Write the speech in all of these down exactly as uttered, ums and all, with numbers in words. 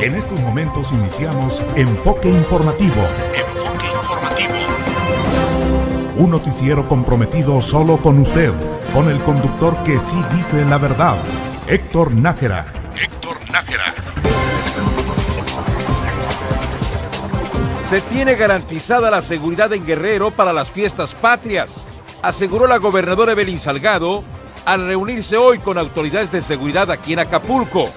En estos momentos iniciamos Enfoque Informativo. Enfoque Informativo. Un noticiero comprometido solo con usted, con el conductor que sí dice la verdad, Héctor Nájera. Héctor Nájera. Se tiene garantizada la seguridad en Guerrero para las fiestas patrias, aseguró la gobernadora Evelyn Salgado al reunirse hoy con autoridades de seguridad aquí en Acapulco.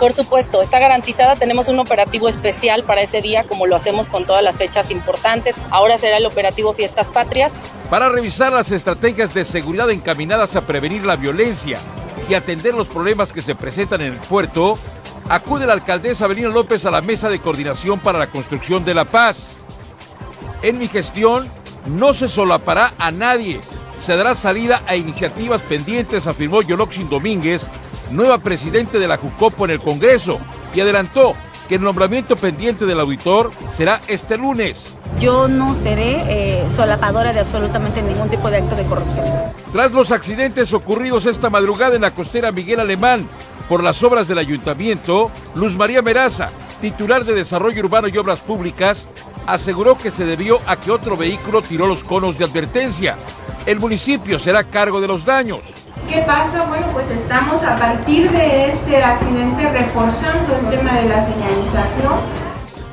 Por supuesto, está garantizada, tenemos un operativo especial para ese día, como lo hacemos con todas las fechas importantes. Ahora será el operativo Fiestas Patrias. Para revisar las estrategias de seguridad encaminadas a prevenir la violencia y atender los problemas que se presentan en el puerto, acude la alcaldesa Abelina López a la Mesa de Coordinación para la Construcción de la Paz. En mi gestión, no se solapará a nadie, se dará salida a iniciativas pendientes, afirmó Yolotzin Domínguez, nueva presidente de la Jucopo en el Congreso, y adelantó que el nombramiento pendiente del auditor será este lunes. Yo no seré eh, solapadora de absolutamente ningún tipo de acto de corrupción. Tras los accidentes ocurridos esta madrugada en la costera Miguel Alemán por las obras del ayuntamiento, Luz María Meraza, titular de Desarrollo Urbano y Obras Públicas, aseguró que se debió a que otro vehículo tiró los conos de advertencia. El municipio será a cargo de los daños. ¿Qué pasa? Bueno, pues estamos a partir de este accidente reforzando el tema de la señalización.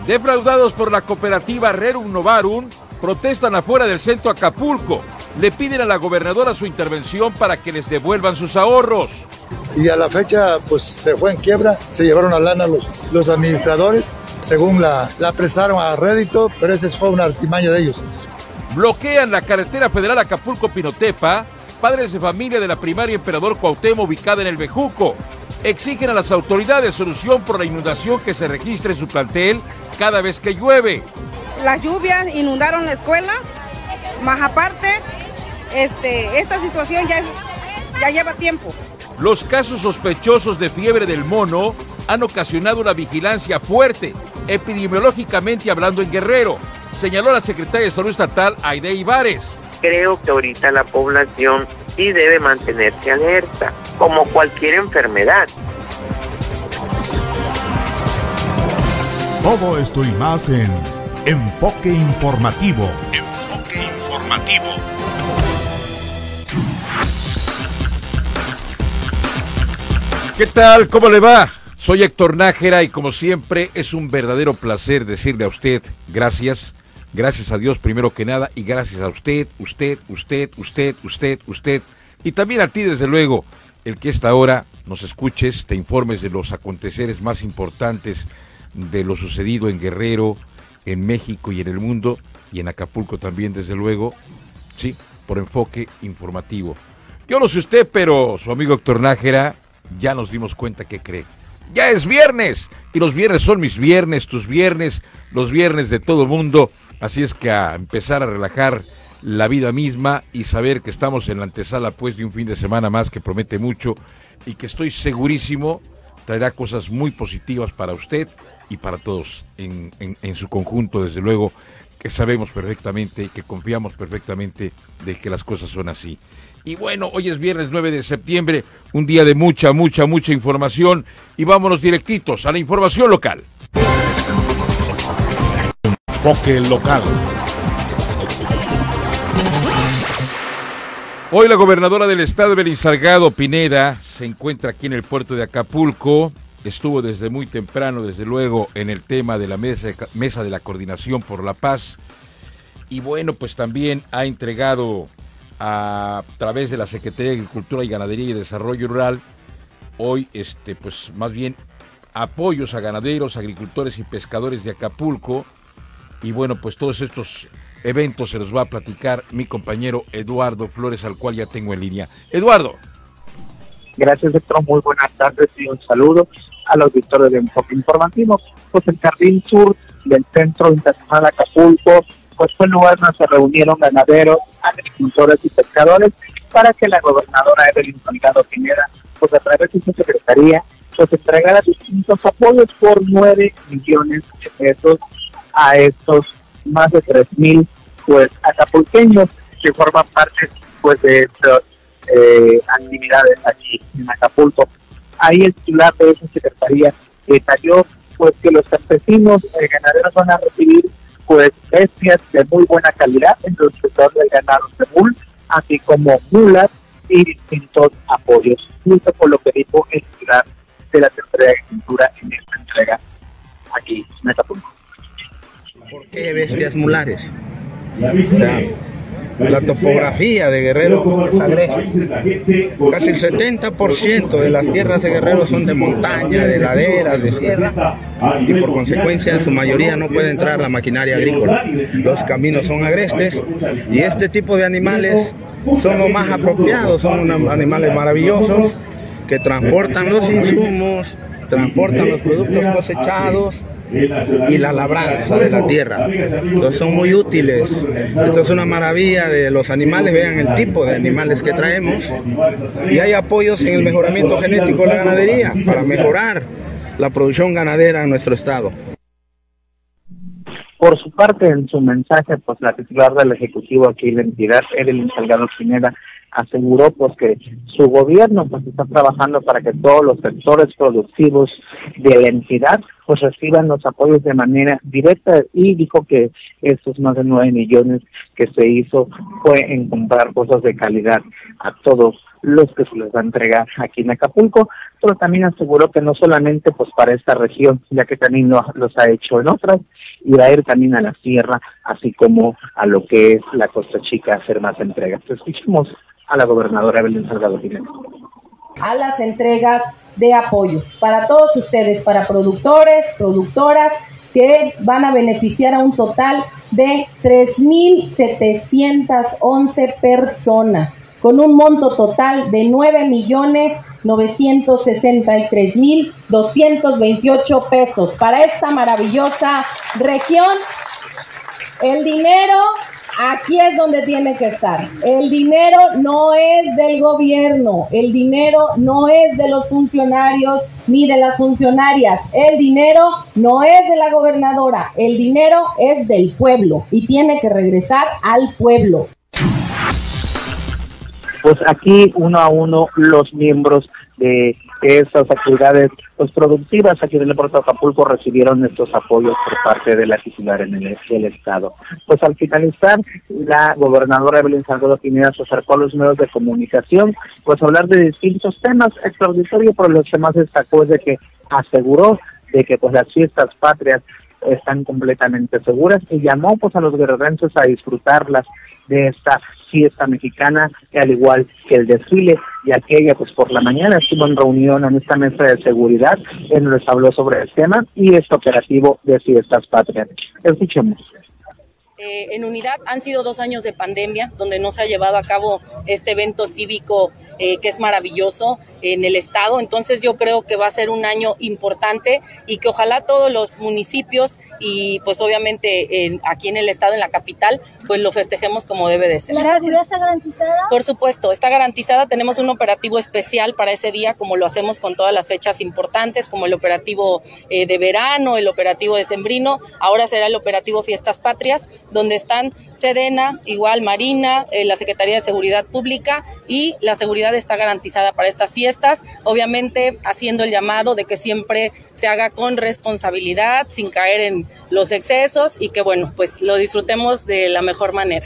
Defraudados por la cooperativa Rerum Novarum, protestan afuera del centro Acapulco. Le piden a la gobernadora su intervención para que les devuelvan sus ahorros. Y a la fecha, pues se fue en quiebra, se llevaron la lana los, los administradores, según la, la prestaron a rédito, pero esa fue una artimaña de ellos. Bloquean la carretera federal Acapulco-Pinotepa, padres de familia de la primaria Emperador Cuauhtémoc ubicada en El Bejuco. Exigen a las autoridades solución por la inundación que se registra en su plantel cada vez que llueve. Las lluvias inundaron la escuela, más aparte, este, esta situación ya, ya lleva tiempo. Los casos sospechosos de fiebre del mono han ocasionado una vigilancia fuerte, epidemiológicamente hablando en Guerrero, señaló la secretaria de Salud Estatal Aidé Ibarez. Creo que ahorita la población sí debe mantenerse alerta, como cualquier enfermedad. Todo esto y más en Enfoque Informativo. Enfoque Informativo. ¿Qué tal? ¿Cómo le va? Soy Héctor Nájera y como siempre es un verdadero placer decirle a usted gracias. Gracias a Dios primero que nada y gracias a usted, usted, usted, usted, usted, usted y también a ti desde luego, el que esta hora nos escuches, te informes de los aconteceres más importantes de lo sucedido en Guerrero, en México y en el mundo y en Acapulco también desde luego, sí, por Enfoque Informativo. Yo no sé usted, pero su amigo Héctor Nájera ya nos dimos cuenta que cree. Ya es viernes y los viernes son mis viernes, tus viernes, los viernes de todo el mundo. Así es que a empezar a relajar la vida misma y saber que estamos en la antesala pues de un fin de semana más que promete mucho y que estoy segurísimo traerá cosas muy positivas para usted y para todos en, en, en su conjunto, desde luego, que sabemos perfectamente y que confiamos perfectamente de que las cosas son así. Y bueno, hoy es viernes nueve de septiembre, un día de mucha, mucha, mucha información y vámonos directitos a la información local. Enfoque Local. Hoy la gobernadora del estado, Evelyn Salgado Pineda, se encuentra aquí en el puerto de Acapulco. Estuvo desde muy temprano, desde luego, en el tema de la mesa, mesa de la Coordinación por la Paz. Y bueno, pues también ha entregado a, a través de la Secretaría de Agricultura y Ganadería y Desarrollo Rural, hoy, este, pues más bien, apoyos a ganaderos, agricultores y pescadores de Acapulco. Y bueno, pues todos estos eventos se los va a platicar mi compañero Eduardo Flores, al cual ya tengo en línea. Eduardo. Gracias, Héctor. Muy buenas tardes y un saludo a los auditores de Enfoque Informativo. Pues el Jardín Sur del Centro Internacional Acapulco, pues fue el lugar donde se reunieron ganaderos, agricultores y pescadores para que la gobernadora Evelyn Salgado Pineda, pues a través de su secretaría, pues entregara distintos apoyos por nueve millones de pesos a estos más de tres mil pues acapulqueños que forman parte pues de, de, eh, actividades aquí en Acapulco. Ahí el titular de esa secretaría detalló pues que los campesinos eh, ganaderos van a recibir pues bestias de muy buena calidad en el sector del ganado de bull, así como mulas y distintos apoyos, justo por lo que dijo el titular de la Secretaría de Agricultura en esta entrega aquí en Acapulco. ¿Por qué bestias mulares? La, la topografía de Guerrero es agresiva. Casi el setenta por ciento de las tierras de Guerrero son de montaña, de laderas, de sierra, y por consecuencia en su mayoría no puede entrar la maquinaria agrícola. Los caminos son agrestes y este tipo de animales son los más apropiados, son animales maravillosos que transportan los insumos, transportan los productos cosechados y la labranza de la tierra. Entonces son muy útiles. Esto es una maravilla de los animales, vean el tipo de animales que traemos. Y hay apoyos en el mejoramiento genético de la ganadería para mejorar la producción ganadera en nuestro estado. Por su parte, en su mensaje, pues la titular del Ejecutivo aquí de la entidad, Evelyn Salgado Pineda, aseguró pues que su gobierno pues está trabajando para que todos los sectores productivos de la entidad pues reciban los apoyos de manera directa, y dijo que estos más de nueve millones que se hizo fue en comprar cosas de calidad a todos los que se les va a entregar aquí en Acapulco, pero también aseguró que no solamente pues para esta región, ya que también lo, los ha hecho en otras, y va a ir también a la sierra, así como a lo que es la Costa Chica, hacer más entregas. Escuchemos a la gobernadora Evelyn Salgado Pineda. A las entregas de apoyos para todos ustedes, para productores, productoras, que van a beneficiar a un total de tres mil setecientas once personas, con un monto total de nueve millones novecientos sesenta y tres mil doscientos veintiocho pesos para esta maravillosa región. El dinero aquí es donde tiene que estar. El dinero no es del gobierno, el dinero no es de los funcionarios ni de las funcionarias, el dinero no es de la gobernadora, el dinero es del pueblo y tiene que regresar al pueblo. Pues aquí uno a uno los miembros de esas actividades pues, productivas aquí en el puerto de Acapulco recibieron estos apoyos por parte de la titular en el, el estado. Pues al finalizar, la gobernadora Evelyn Salgado Pineda se acercó a los medios de comunicación pues a hablar de distintos temas. Extraordinario, por los que más destacó es de que aseguró de que pues las fiestas patrias están completamente seguras, y llamó pues a los guerrerenses a disfrutarlas, de esta fiesta mexicana, al igual que el desfile. Y aquella pues por la mañana estuvo en reunión en esta mesa de seguridad, en donde se habló sobre el tema y este operativo de fiestas patrias. Escuchemos. Eh, en unidad han sido dos años de pandemia donde no se ha llevado a cabo este evento cívico eh, que es maravilloso en el estado. Entonces yo creo que va a ser un año importante y que ojalá todos los municipios y pues obviamente eh, aquí en el estado, en la capital, pues lo festejemos como debe de ser. ¿La seguridad está garantizada? Por supuesto, está garantizada. Tenemos un operativo especial para ese día, como lo hacemos con todas las fechas importantes, como el operativo eh, de verano, el operativo decembrino. Ahora será el operativo Fiestas Patrias, donde están SEDENA, igual Marina, eh, la Secretaría de Seguridad Pública, y la seguridad está garantizada para estas fiestas, obviamente haciendo el llamado de que siempre se haga con responsabilidad, sin caer en los excesos, y que bueno, pues lo disfrutemos de la mejor manera.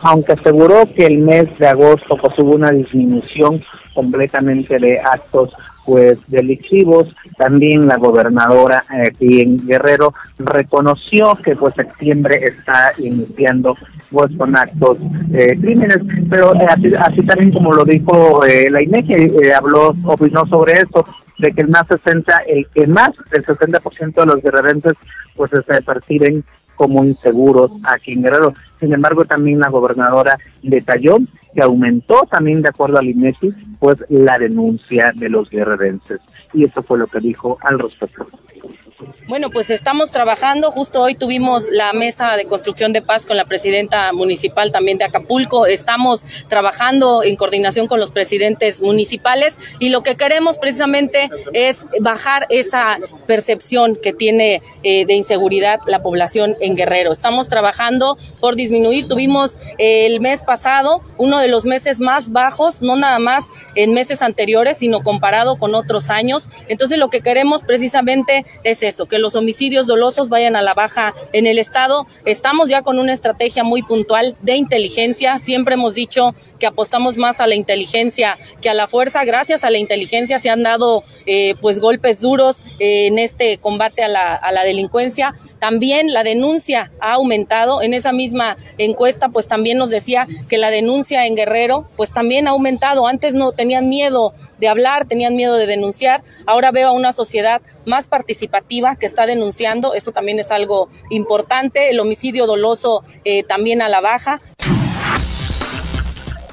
Aunque aseguró que el mes de agosto pues hubo una disminución completamente de actos pues delictivos, también la gobernadora aquí eh, en Guerrero reconoció que pues septiembre está iniciando pues con actos eh, crímenes, pero eh, así, así también como lo dijo eh, la INEGI, eh, habló, opinó sobre esto, de que el más sesenta, el que más del sesenta por ciento de los guerrerenses pues se perciben como inseguros aquí en Guerrero. Sin embargo, también la gobernadora detalló que aumentó también, de acuerdo al INEGI, pues la denuncia de los guerrerenses. Y eso fue lo que dijo al respecto. Bueno, pues estamos trabajando. Justo hoy tuvimos la mesa de construcción de paz con la presidenta municipal también de Acapulco. Estamos trabajando en coordinación con los presidentes municipales y lo que queremos precisamente es bajar esa percepción que tiene eh, de inseguridad la población en Guerrero. Estamos trabajando por disminuir. Tuvimos eh, el mes pasado uno de los meses más bajos, no nada más en meses anteriores, sino comparado con otros años. Entonces lo que queremos precisamente es eso, que los homicidios dolosos vayan a la baja en el estado. Estamos ya con una estrategia muy puntual de inteligencia. Siempre hemos dicho que apostamos más a la inteligencia que a la fuerza. Gracias a la inteligencia se han dado eh, pues golpes duros eh, en este combate a la, a la delincuencia. También la denuncia ha aumentado. En esa misma encuesta pues también nos decía que la denuncia en Guerrero pues también ha aumentado. Antes no tenían miedo de hablar, tenían miedo de denunciar. Ahora veo a una sociedad más participativa que está denunciando. Eso también es algo importante. El homicidio doloso eh, también a la baja.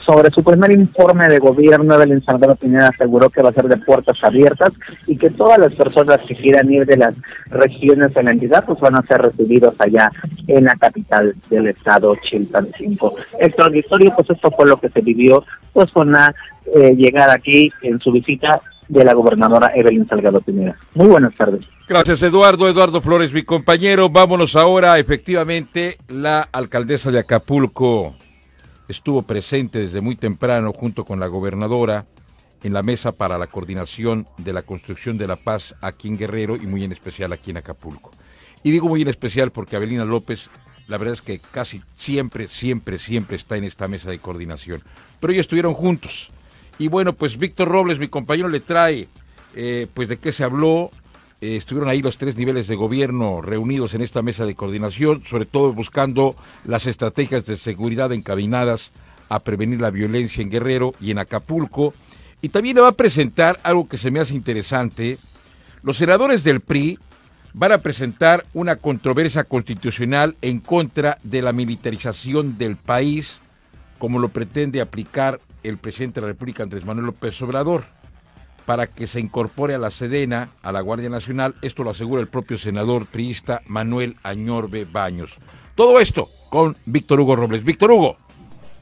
Sobre su primer informe de gobierno, Evelyn Salgado aseguró que va a ser de puertas abiertas y que todas las personas que quieran ir de las regiones de la entidad pues van a ser recibidos allá en la capital del estado, Chilpancingo. Extraordinario, pues esto fue lo que se vivió pues con la eh, llegada aquí en su visita de la gobernadora Evelyn Salgado Pineda. Muy buenas tardes. Gracias, Eduardo. Eduardo Flores, mi compañero. Vámonos ahora, efectivamente, la alcaldesa de Acapulco estuvo presente desde muy temprano junto con la gobernadora en la mesa para la coordinación de la construcción de la paz aquí en Guerrero y muy en especial aquí en Acapulco. Y digo muy en especial porque Abelina López, la verdad es que casi siempre, siempre, siempre está en esta mesa de coordinación. Pero ellos estuvieron juntos. Y bueno, pues Víctor Robles, mi compañero, le trae eh, pues de qué se habló. Eh, estuvieron ahí los tres niveles de gobierno reunidos en esta mesa de coordinación, sobre todo buscando las estrategias de seguridad encaminadas a prevenir la violencia en Guerrero y en Acapulco. Y también le va a presentar algo que se me hace interesante. Los senadores del P R I van a presentar una controversia constitucional en contra de la militarización del país, como lo pretende aplicar el presidente de la República, Andrés Manuel López Obrador, para que se incorpore a la SEDENA, a la Guardia Nacional. Esto lo asegura el propio senador priista Manuel Añorve Baños. Todo esto con Víctor Hugo Robles. Víctor Hugo.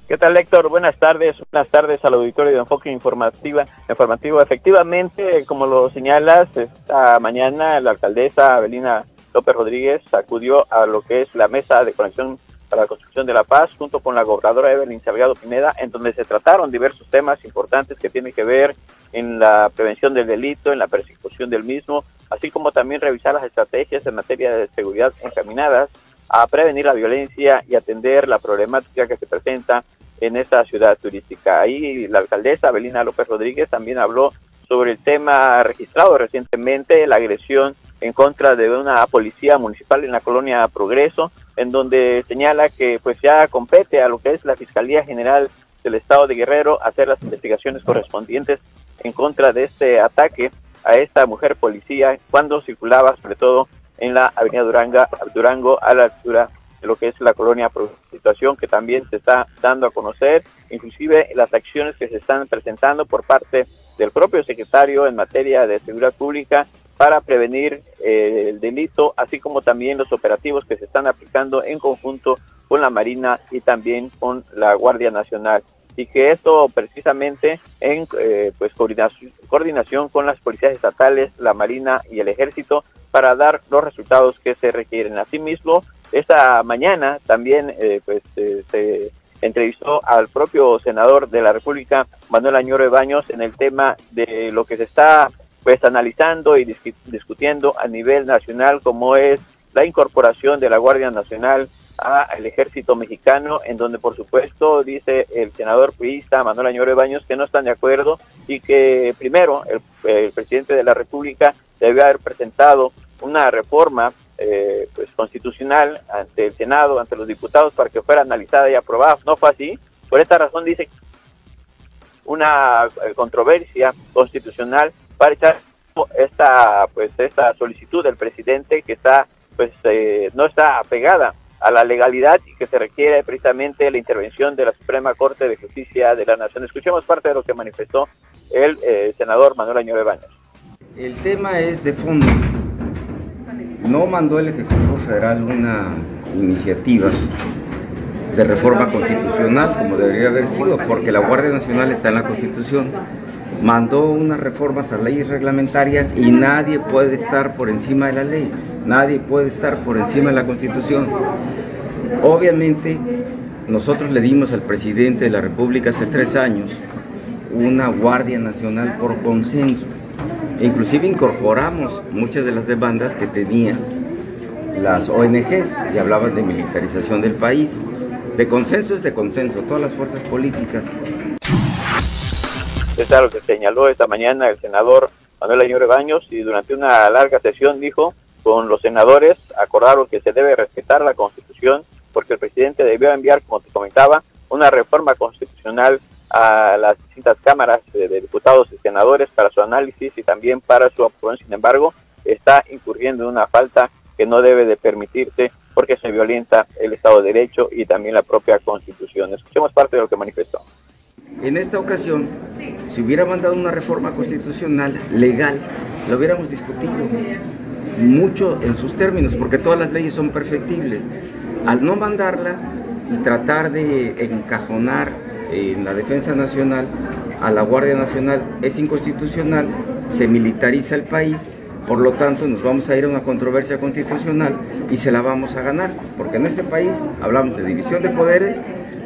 ¿Qué tal, Héctor? Buenas tardes. Buenas tardes al auditorio de Enfoque Informativa. Informativo. Efectivamente, como lo señalas, esta mañana la alcaldesa Abelina López Rodríguez acudió a lo que es la mesa de conexión para la construcción de la paz, junto con la gobernadora Evelyn Salgado Pineda, en donde se trataron diversos temas importantes que tienen que ver en la prevención del delito, en la persecución del mismo, así como también revisar las estrategias en materia de seguridad encaminadas a prevenir la violencia y atender la problemática que se presenta en esta ciudad turística. Ahí la alcaldesa Abelina López Rodríguez también habló sobre el tema registrado recientemente, la agresión en contra de una policía municipal en la colonia Progreso, en donde señala que pues ya compete a lo que es la Fiscalía General del Estado de Guerrero hacer las investigaciones correspondientes en contra de este ataque a esta mujer policía cuando circulaba sobre todo en la avenida Durango, Durango a la altura de lo que es la colonia Progreso, situación que también se está dando a conocer, inclusive las acciones que se están presentando por parte del propio secretario en materia de seguridad pública para prevenir eh, el delito, así como también los operativos que se están aplicando en conjunto con la Marina y también con la Guardia Nacional. Y que esto precisamente en eh, pues coordinación, coordinación con las policías estatales, la Marina y el Ejército para dar los resultados que se requieren. Asimismo, esta mañana también eh, pues eh, se entrevistó al propio senador de la República, Manuel Añorve Baños, en el tema de lo que se está pues analizando y discutiendo a nivel nacional, como es la incorporación de la Guardia Nacional al Ejército Mexicano, en donde por supuesto dice el senador priista Manuel Añorve Baños que no están de acuerdo y que primero el, el presidente de la República debe haber presentado una reforma eh, pues constitucional ante el Senado, ante los diputados, para que fuera analizada y aprobada. No fue así. Por esta razón dice una controversia constitucional para echar esta pues esta solicitud del presidente que está pues eh, no está apegada a la legalidad y que se requiere precisamente la intervención de la Suprema Corte de Justicia de la Nación. Escuchemos parte de lo que manifestó el eh, senador Manuel Añorve Baños. El tema es de fondo. no mandó el Ejecutivo Federal una iniciativa de reforma constitucional, como debería haber sido, porque la Guardia Nacional está en la Constitución, mandó unas reformas a leyes reglamentarias y nadie puede estar por encima de la ley, nadie puede estar por encima de la Constitución. Obviamente, nosotros le dimos al presidente de la República hace tres años una Guardia Nacional por consenso. Inclusive incorporamos muchas de las demandas que tenían las O N Ges y hablaban de militarización del país. De consenso es de consenso, todas las fuerzas políticas. Esto es lo que señaló esta mañana el senador Manuel Añorve Baños, y durante una larga sesión dijo, con los senadores acordaron que se debe respetar la Constitución porque el presidente debió enviar, como te comentaba, una reforma constitucional a las distintas cámaras de diputados y senadores para su análisis y también para su aprobación. Sin embargo, está incurriendo en una falta que no debe de permitirse porque se violenta el Estado de Derecho y también la propia Constitución. Escuchemos parte de lo que manifestó. En esta ocasión, si hubiera mandado una reforma constitucional legal, lo hubiéramos discutido mucho en sus términos, porque todas las leyes son perfectibles. Al no mandarla y tratar de encajonar en la defensa nacional a la Guardia Nacional es inconstitucional, se militariza el país, por lo tanto nos vamos a ir a una controversia constitucional y se la vamos a ganar, porque en este país hablamos de división de poderes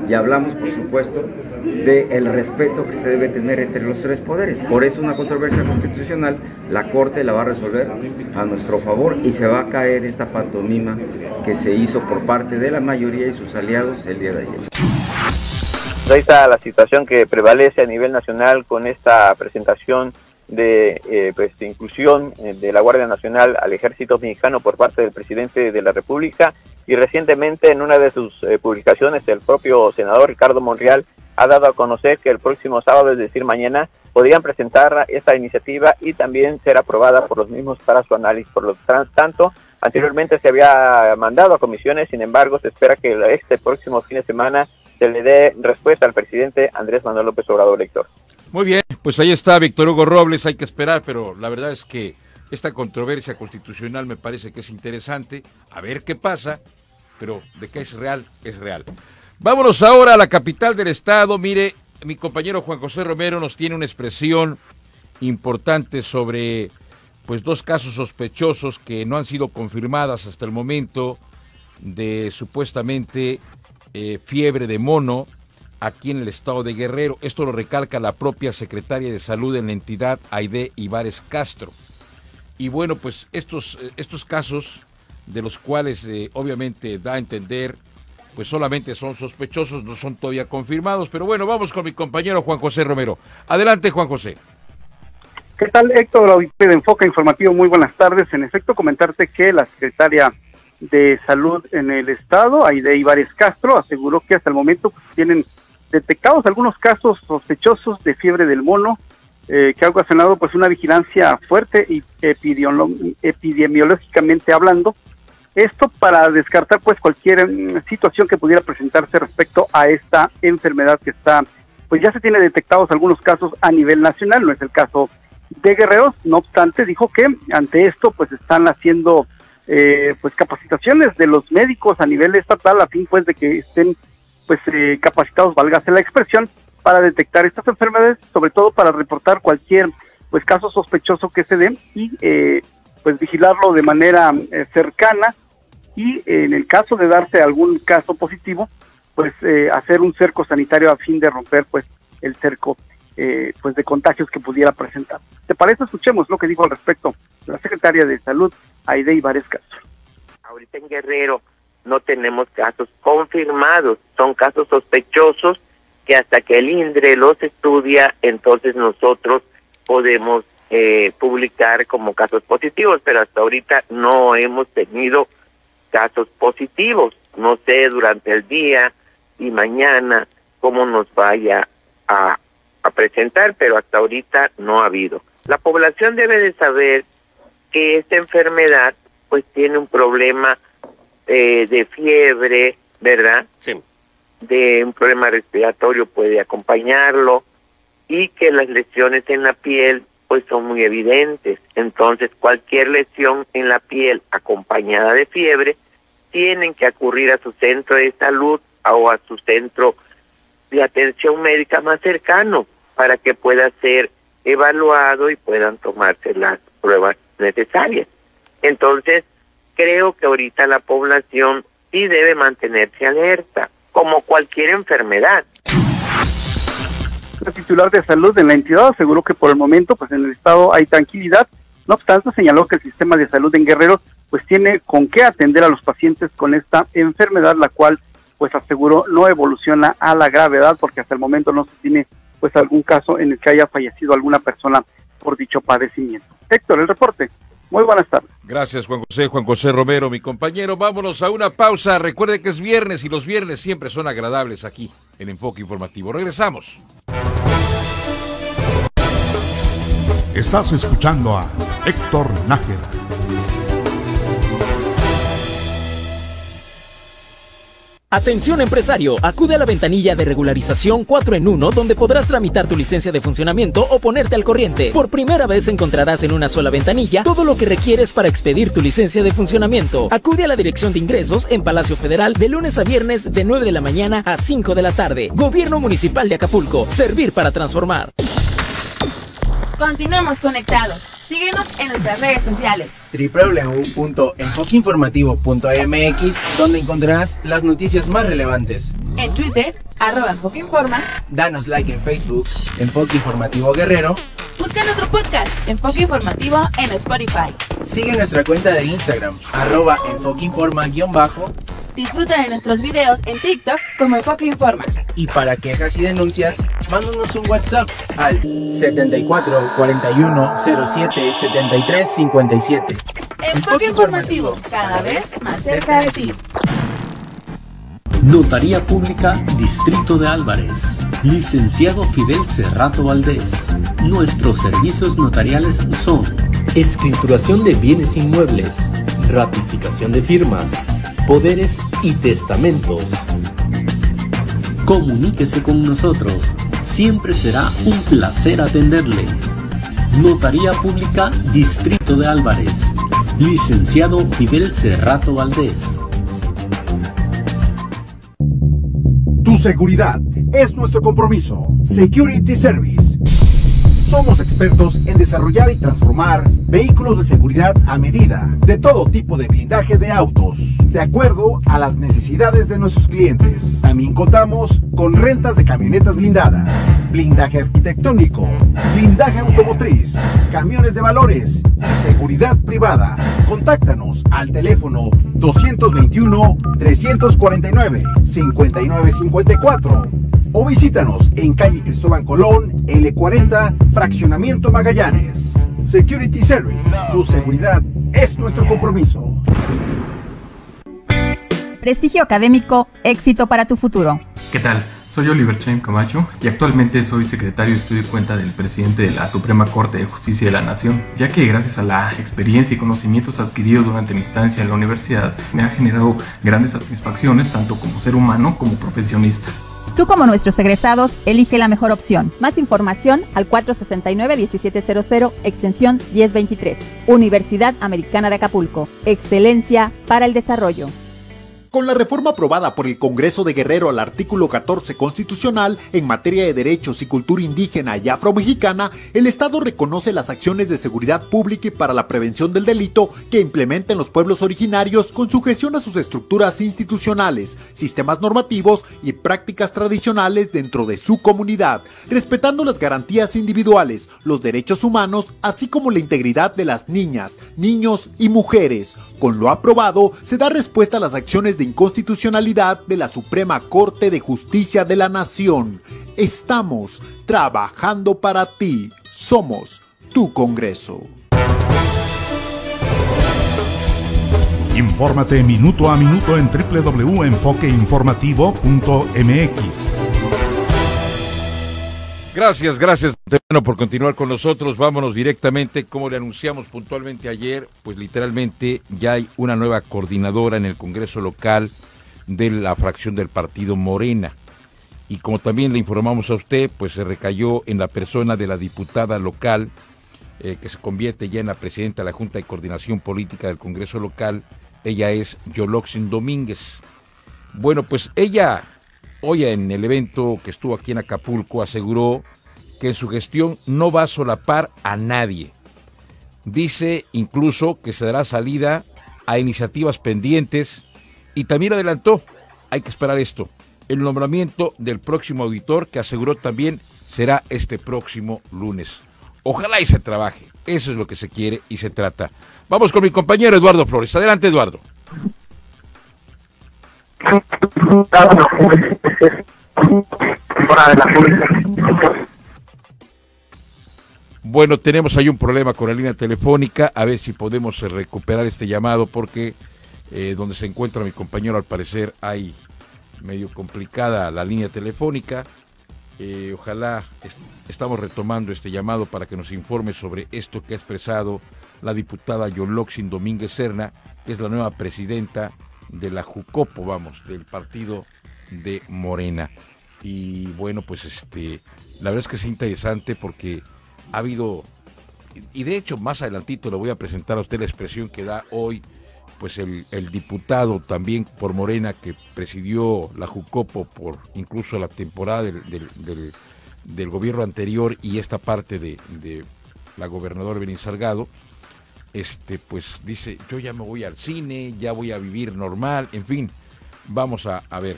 y hablamos, por supuesto, del respeto que se debe tener entre los tres poderes. Por eso una controversia constitucional la Corte la va a resolver a nuestro favor y se va a caer esta pantomima que se hizo por parte de la mayoría y sus aliados el día de ayer. Ahí está la situación que prevalece a nivel nacional con esta presentación de eh, pues, inclusión de la Guardia Nacional al Ejército Mexicano por parte del presidente de la República, y recientemente en una de sus eh, publicaciones el propio senador Ricardo Monreal ha dado a conocer que el próximo sábado, es decir mañana, podrían presentar esta iniciativa y también ser aprobada por los mismos para su análisis. Por lo tanto, anteriormente se había mandado a comisiones, sin embargo se espera que este próximo fin de semana se le dé respuesta al presidente Andrés Manuel López Obrador, Héctor. Muy bien, pues ahí está Víctor Hugo Robles, hay que esperar, pero la verdad es que esta controversia constitucional me parece que es interesante, a ver qué pasa, pero de que es real, es real. Vámonos ahora a la capital del estado. Mire, mi compañero Juan José Romero nos tiene una expresión importante sobre pues dos casos sospechosos que no han sido confirmadas hasta el momento de supuestamente... Eh, fiebre de mono aquí en el estado de Guerrero. Esto lo recalca la propia secretaria de salud en la entidad, Aidé Ibarez Castro. Y bueno, pues estos, estos casos de los cuales eh, obviamente da a entender pues solamente son sospechosos, no son todavía confirmados, pero bueno, vamos con mi compañero Juan José Romero. Adelante, Juan José. ¿Qué tal, Héctor? De Enfoque Informativo, muy buenas tardes. En efecto, comentarte que la secretaria de salud en el estado, Aidé Ibarez Castro, aseguró que hasta el momento pues, tienen detectados algunos casos sospechosos de fiebre del mono eh, que ha ocasionado pues una vigilancia fuerte y epidemiológicamente hablando, esto para descartar pues cualquier mm, situación que pudiera presentarse respecto a esta enfermedad que está, pues ya se tiene detectados algunos casos a nivel nacional, no es el caso de Guerrero. No obstante, dijo que ante esto pues están haciendo Eh, pues capacitaciones de los médicos a nivel estatal a fin pues de que estén pues eh, capacitados, válgase la expresión, para detectar estas enfermedades, sobre todo para reportar cualquier pues caso sospechoso que se dé y eh, pues vigilarlo de manera eh, cercana, y eh, en el caso de darse algún caso positivo pues eh, hacer un cerco sanitario a fin de romper pues el cerco eh, pues de contagios que pudiera presentar. ¿Te parece? Escuchemos lo que dijo al respecto la secretaria de Salud, Aidé Ibarez Castro. Ahorita en Guerrero no tenemos casos confirmados, son casos sospechosos que hasta que el INDRE los estudia, entonces nosotros podemos eh, publicar como casos positivos, pero hasta ahorita no hemos tenido casos positivos. No sé durante el día y mañana cómo nos vaya a, a presentar, pero hasta ahorita no ha habido. La población debe de saber que esta enfermedad pues tiene un problema eh, de fiebre, ¿verdad? Sí. De un problema respiratorio puede acompañarlo, y que las lesiones en la piel pues son muy evidentes. Entonces, cualquier lesión en la piel acompañada de fiebre, tienen que acudir a su centro de salud o a su centro de atención médica más cercano para que pueda ser evaluado y puedan tomarse las pruebas necesarias. Entonces, creo que ahorita la población sí debe mantenerse alerta, como cualquier enfermedad. La titular de salud de la entidad aseguró que por el momento pues en el estado hay tranquilidad, no obstante señaló que el sistema de salud en Guerrero pues tiene con qué atender a los pacientes con esta enfermedad, la cual pues aseguró no evoluciona a la gravedad porque hasta el momento no se tiene pues algún caso en el que haya fallecido alguna persona por dicho padecimiento. Héctor, el reporte. Muy buenas tardes. Gracias, Juan José. Juan José Romero, mi compañero. Vámonos a una pausa. Recuerde que es viernes y los viernes siempre son agradables aquí en Enfoque Informativo. Regresamos. Estás escuchando a Héctor Nájera. Atención empresario, acude a la ventanilla de regularización cuatro en uno donde podrás tramitar tu licencia de funcionamiento o ponerte al corriente. Por primera vez encontrarás en una sola ventanilla todo lo que requieres para expedir tu licencia de funcionamiento. Acude a la Dirección de Ingresos en Palacio Federal de lunes a viernes de nueve de la mañana a cinco de la tarde. Gobierno Municipal de Acapulco, servir para transformar. Continuemos conectados. Síguenos en nuestras redes sociales. doble u doble u doble u punto enfoque informativo punto m x, donde encontrarás las noticias más relevantes. En Twitter, arroba Enfoque Informa. Danos like en Facebook, Enfoque Informativo Guerrero. Busca nuestro podcast, Enfoque Informativo, en Spotify. Sigue nuestra cuenta de Instagram, arroba Enfoque Informa guión bajo. Disfruta de nuestros videos en TikTok como Enfoque Informa. Y para quejas y denuncias, mándanos un WhatsApp al setenta y cuatro, cuarenta y uno, cero siete, setenta y tres, cincuenta y siete. Enfoque Informativo, cada vez más cerca de ti. Notaría Pública, Distrito de Álvarez. Licenciado Fidel Cerrato Valdés. Nuestros servicios notariales son escrituración de bienes inmuebles, ratificación de firmas, poderes y testamentos. Comuníquese con nosotros, siempre será un placer atenderle. Notaría Pública, Distrito de Álvarez. Licenciado Fidel Cerrato Valdés. Tu seguridad es nuestro compromiso. Security Service. Somos expertos en desarrollar y transformar vehículos de seguridad a medida, de todo tipo de blindaje de autos, de acuerdo a las necesidades de nuestros clientes. También contamos con rentas de camionetas blindadas, blindaje arquitectónico, blindaje automotriz, camiones de valores y seguridad privada. Contáctanos al teléfono doscientos veintiuno, trescientos cuarenta y nueve, cincuenta y nueve cincuenta y cuatro. O visítanos en calle Cristóbal Colón, L cuarenta, Fraccionamiento Magallanes. Security Service, tu seguridad es nuestro compromiso. Prestigio académico, éxito para tu futuro. ¿Qué tal? Soy Oliver Chaim Camacho y actualmente soy secretario de estudio y cuenta del presidente de la Suprema Corte de Justicia de la Nación, ya que gracias a la experiencia y conocimientos adquiridos durante mi estancia en la universidad, me ha generado grandes satisfacciones tanto como ser humano como profesionista. Tú como nuestros egresados, elige la mejor opción. Más información al cuatrocientos sesenta y nueve, diecisiete cero cero, extensión diez veintitrés. Universidad Americana de Acapulco. Excelencia para el desarrollo. Con la reforma aprobada por el Congreso de Guerrero al artículo catorce constitucional en materia de derechos y cultura indígena y afromexicana, el Estado reconoce las acciones de seguridad pública y para la prevención del delito que implementan los pueblos originarios con sujeción a sus estructuras institucionales, sistemas normativos y prácticas tradicionales dentro de su comunidad, respetando las garantías individuales, los derechos humanos, así como la integridad de las niñas, niños y mujeres. Con lo aprobado, se da respuesta a las acciones de de inconstitucionalidad de la Suprema Corte de Justicia de la Nación. Estamos trabajando para ti. Somos tu Congreso. Infórmate minuto a minuto en doble u doble u doble u punto enfoque informativo punto m x. Gracias, gracias bueno, por continuar con nosotros. Vámonos directamente, como le anunciamos puntualmente ayer, pues literalmente ya hay una nueva coordinadora en el Congreso local de la fracción del partido Morena. Y como también le informamos a usted, pues se recayó en la persona de la diputada local eh, que se convierte ya en la presidenta de la Junta de Coordinación Política del Congreso Local. Ella es Yolotzin Domínguez. Bueno, pues ella hoy en el evento que estuvo aquí en Acapulco aseguró que en su gestión no va a solapar a nadie. Dice incluso que se dará salida a iniciativas pendientes y también adelantó, hay que esperar esto, el nombramiento del próximo auditor que aseguró también será este próximo lunes. Ojalá y se trabaje, eso es lo que se quiere y se trata. Vamos con mi compañero Eduardo Flores. Adelante, Eduardo. Bueno, tenemos ahí un problema con la línea telefónica, a ver si podemos recuperar este llamado porque eh, donde se encuentra mi compañero al parecer hay medio complicada la línea telefónica. Eh, ojalá est estamos retomando este llamado para que nos informe sobre esto que ha expresado la diputada Yolotzin Domínguez Serna, que es la nueva presidenta de la Jucopo, vamos, del partido de Morena. Y bueno, pues este, la verdad es que es interesante porque ha habido, y de hecho más adelantito le voy a presentar a usted la expresión que da hoy pues el, el diputado también por Morena que presidió la Jucopo por incluso la temporada del, del, del, del gobierno anterior y esta parte de, de la gobernadora Evelyn Salgado, este, pues dice, yo ya me voy al cine, ya voy a vivir normal, en fin, vamos a, a ver.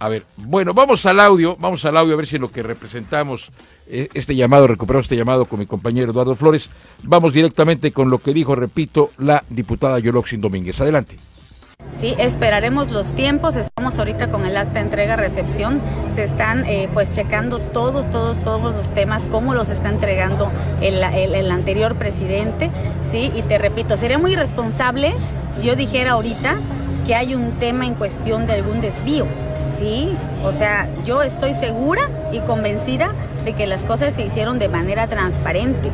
A ver, bueno, vamos al audio, vamos al audio a ver si lo que representamos eh, este llamado, recuperamos este llamado con mi compañero Eduardo Flores. Vamos directamente con lo que dijo, repito, la diputada Yolotzin Domínguez. Adelante. Sí, esperaremos los tiempos, estamos ahorita con el acta de entrega-recepción, se están eh, pues checando todos, todos, todos los temas, cómo los está entregando el, el, el anterior presidente, sí, y te repito, sería muy irresponsable si yo dijera ahorita que hay un tema en cuestión de algún desvío. Sí, o sea, yo estoy segura y convencida de que las cosas se hicieron de manera transparente.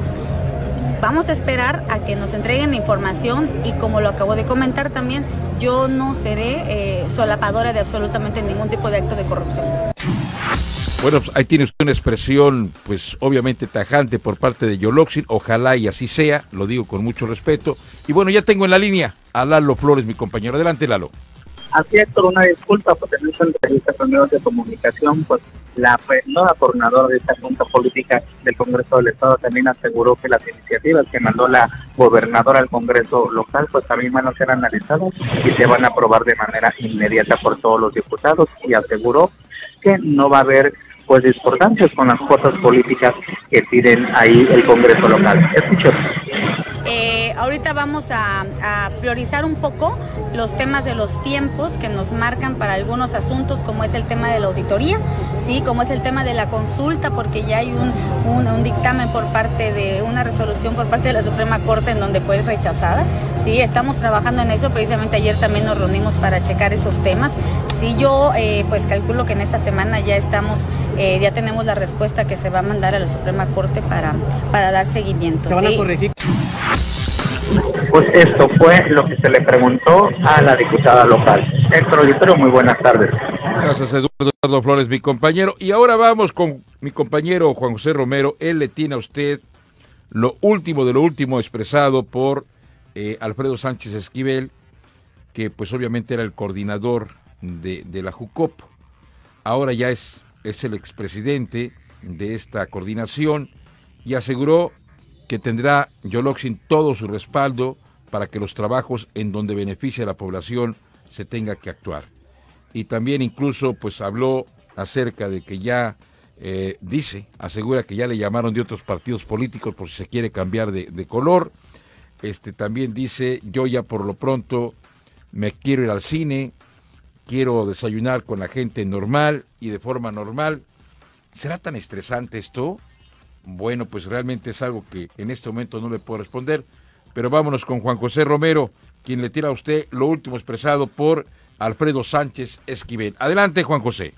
Vamos a esperar a que nos entreguen la información y como lo acabo de comentar también, yo no seré eh, solapadora de absolutamente ningún tipo de acto de corrupción. Bueno, pues ahí tiene usted una expresión, pues obviamente tajante por parte de Yolotzin, ojalá y así sea, lo digo con mucho respeto. Y bueno, ya tengo en la línea a Lalo Flores, mi compañero. Adelante, Lalo. Así es, una disculpa por tener una entrevista con medios de comunicación, pues la nueva coordinadora de esta Junta Política del Congreso del Estado también aseguró que las iniciativas que mandó la gobernadora al Congreso local, pues también van a ser analizadas y se van a aprobar de manera inmediata por todos los diputados y aseguró que no va a haber pues discordancias con las cuotas políticas que piden ahí el Congreso local. Escucho. Eh, ahorita vamos a, a priorizar un poco los temas de los tiempos que nos marcan para algunos asuntos, como es el tema de la auditoría, sí, como es el tema de la consulta, porque ya hay un, un, un dictamen por parte de una resolución por parte de la Suprema Corte en donde fue rechazada, sí, estamos trabajando en eso, precisamente ayer también nos reunimos para checar esos temas, sí, yo eh, pues calculo que en esta semana ya estamos, eh, ya tenemos la respuesta que se va a mandar a la Suprema Corte para, para dar seguimiento. Se van a corregir. Pues esto fue lo que se le preguntó a la diputada local. Héctor Auditorio, muy buenas tardes. Gracias, Eduardo Flores, mi compañero. Y ahora vamos con mi compañero Juan José Romero. Él le tiene a usted lo último de lo último expresado por eh, Alfredo Sánchez Esquivel, que pues obviamente era el coordinador de, de la Jucopo. Ahora ya es, es el expresidente de esta coordinación y aseguró que tendrá Yolotzin todo su respaldo para que los trabajos en donde beneficia a la población se tenga que actuar. Y también incluso pues habló acerca de que ya, eh, dice, asegura que ya le llamaron de otros partidos políticos por si se quiere cambiar de, de color. Este, también dice, yo ya por lo pronto me quiero ir al cine, quiero desayunar con la gente normal y de forma normal. ¿Será tan estresante esto? Bueno, pues realmente es algo que en este momento no le puedo responder, pero vámonos con Juan José Romero, quien le tira a usted lo último expresado por Alfredo Sánchez Esquivel. Adelante, Juan José.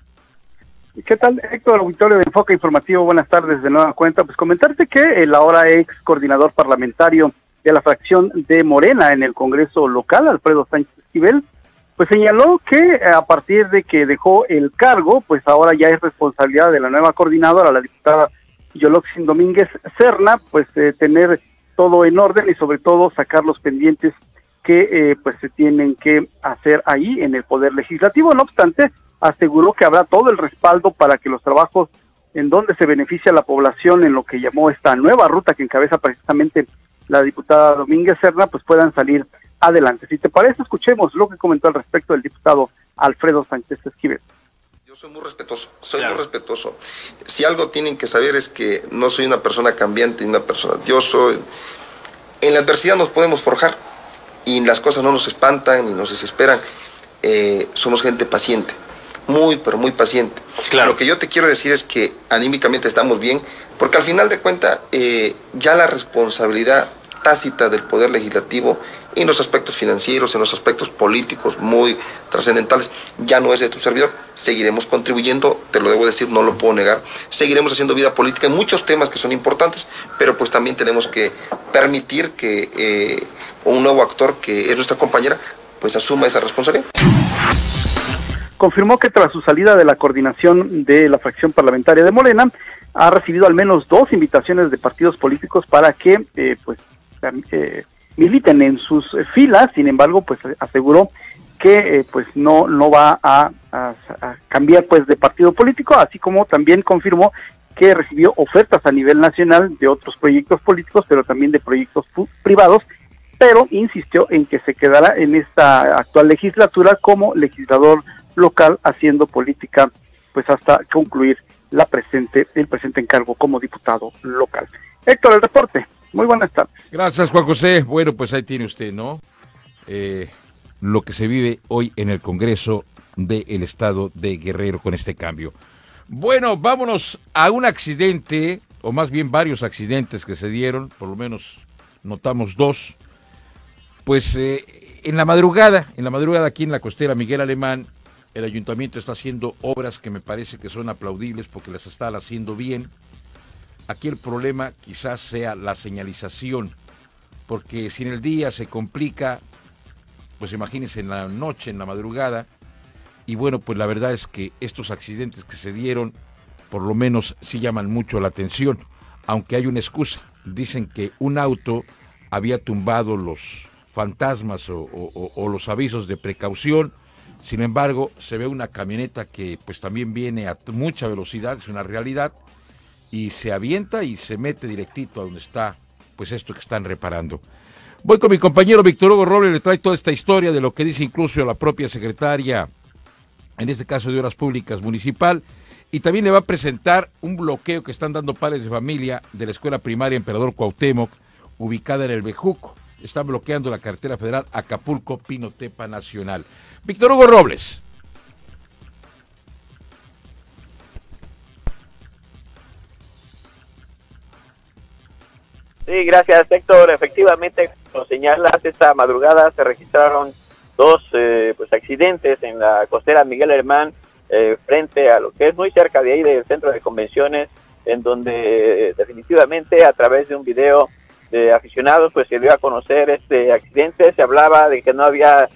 ¿Qué tal, Héctor? Auditorio de Enfoque Informativo, buenas tardes de nueva cuenta. Pues comentarte que el ahora ex coordinador parlamentario de la fracción de Morena en el Congreso local, Alfredo Sánchez Esquivel, pues señaló que a partir de que dejó el cargo, pues ahora ya es responsabilidad de la nueva coordinadora, la diputada Yolotzin Domínguez Serna, pues eh, tener todo en orden y sobre todo sacar los pendientes que eh, pues se tienen que hacer ahí en el Poder Legislativo. No obstante, aseguró que habrá todo el respaldo para que los trabajos en donde se beneficia a la población en lo que llamó esta nueva ruta que encabeza precisamente la diputada Domínguez Serna, pues puedan salir adelante. Si te parece, escuchemos lo que comentó al respecto el diputado Alfredo Sánchez Esquivel. Yo soy muy respetuoso, soy claro. muy respetuoso. Si algo tienen que saber es que no soy una persona cambiante, ni una persona... Yo soy... En la adversidad nos podemos forjar y las cosas no nos espantan ni nos desesperan. Eh, somos gente paciente, muy, pero muy paciente. Claro. Lo que yo te quiero decir es que anímicamente estamos bien, porque al final de cuentas eh, ya la responsabilidad tácita del Poder Legislativo en los aspectos financieros, en los aspectos políticos muy trascendentales, ya no es de tu servidor. Seguiremos contribuyendo, te lo debo decir, no lo puedo negar. Seguiremos haciendo vida política en muchos temas que son importantes, pero pues también tenemos que permitir que eh, un nuevo actor, que es nuestra compañera, pues asuma esa responsabilidad. Confirmó que tras su salida de la coordinación de la fracción parlamentaria de Morena, ha recibido al menos dos invitaciones de partidos políticos para que eh, pues eh, militen en sus filas. Sin embargo, pues aseguró que eh, pues no no va a, a, a cambiar pues de partido político, así como también confirmó que recibió ofertas a nivel nacional de otros proyectos políticos, pero también de proyectos privados, pero insistió en que se quedará en esta actual legislatura como legislador local haciendo política pues hasta concluir la presente el presente encargo como diputado local. Héctor, el reporte. Muy buenas tardes. Gracias, Juan José. Bueno, pues ahí tiene usted, ¿no? Eh, lo que se vive hoy en el Congreso del Estado de Guerrero con este cambio. Bueno, vámonos a un accidente, o más bien varios accidentes que se dieron, por lo menos notamos dos. Pues eh, en la madrugada, en la madrugada aquí en la costera Miguel Alemán, el ayuntamiento está haciendo obras que me parece que son aplaudibles porque las está haciendo bien. Aquí el problema quizás sea la señalización, porque si en el día se complica, pues imagínense en la noche, en la madrugada, y bueno, pues la verdad es que estos accidentes que se dieron, por lo menos sí llaman mucho la atención, aunque hay una excusa, dicen que un auto había tumbado los fantasmas o, o, o los avisos de precaución. Sin embargo, se ve una camioneta que pues también viene a mucha velocidad, es una realidad, y se avienta y se mete directito a donde está, pues esto que están reparando. Voy con mi compañero Víctor Hugo Robles, le trae toda esta historia de lo que dice incluso la propia secretaria, en este caso de Obras Públicas Municipal, y también le va a presentar un bloqueo que están dando padres de familia de la escuela primaria Emperador Cuauhtémoc, ubicada en El Bejuco. Están bloqueando la carretera federal Acapulco-Pinotepa Nacional. Víctor Hugo Robles. Sí, gracias, Héctor. Efectivamente, como señalas, esta madrugada se registraron dos eh, pues accidentes en la costera Miguel Alemán, eh, frente a lo que es muy cerca de ahí del centro de convenciones, en donde eh, definitivamente a través de un video de aficionados pues se dio a conocer este accidente. Se hablaba de que no había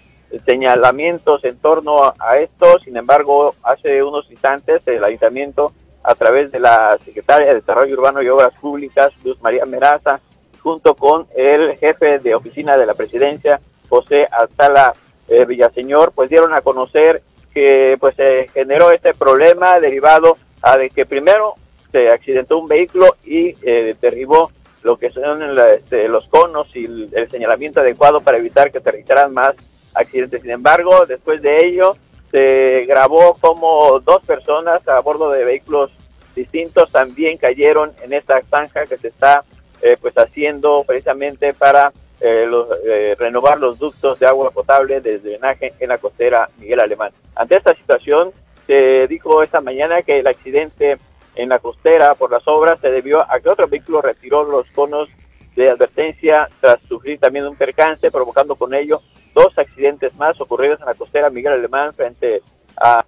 señalamientos en torno a esto, sin embargo, hace unos instantes el ayuntamiento, a través de la secretaria de Desarrollo Urbano y Obras Públicas, Luz María Meraza, junto con el jefe de oficina de la presidencia, José Alzala eh, Villaseñor, pues dieron a conocer que pues se eh, generó este problema derivado a de que primero se accidentó un vehículo y eh, derribó lo que son la, este, los conos y el, el señalamiento adecuado para evitar que se registraran más accidentes. Sin embargo, después de ello, se grabó como dos personas a bordo de vehículos distintos también cayeron en esta zanja que se está eh, pues haciendo precisamente para eh, los, eh, renovar los ductos de agua potable de drenaje en la costera Miguel Alemán. Ante esta situación, se dijo esta mañana que el accidente en la costera por las obras se debió a que otro vehículo retiró los conos de advertencia tras sufrir también un percance, provocando con ello dos accidentes más ocurridos en la costera Miguel Alemán frente a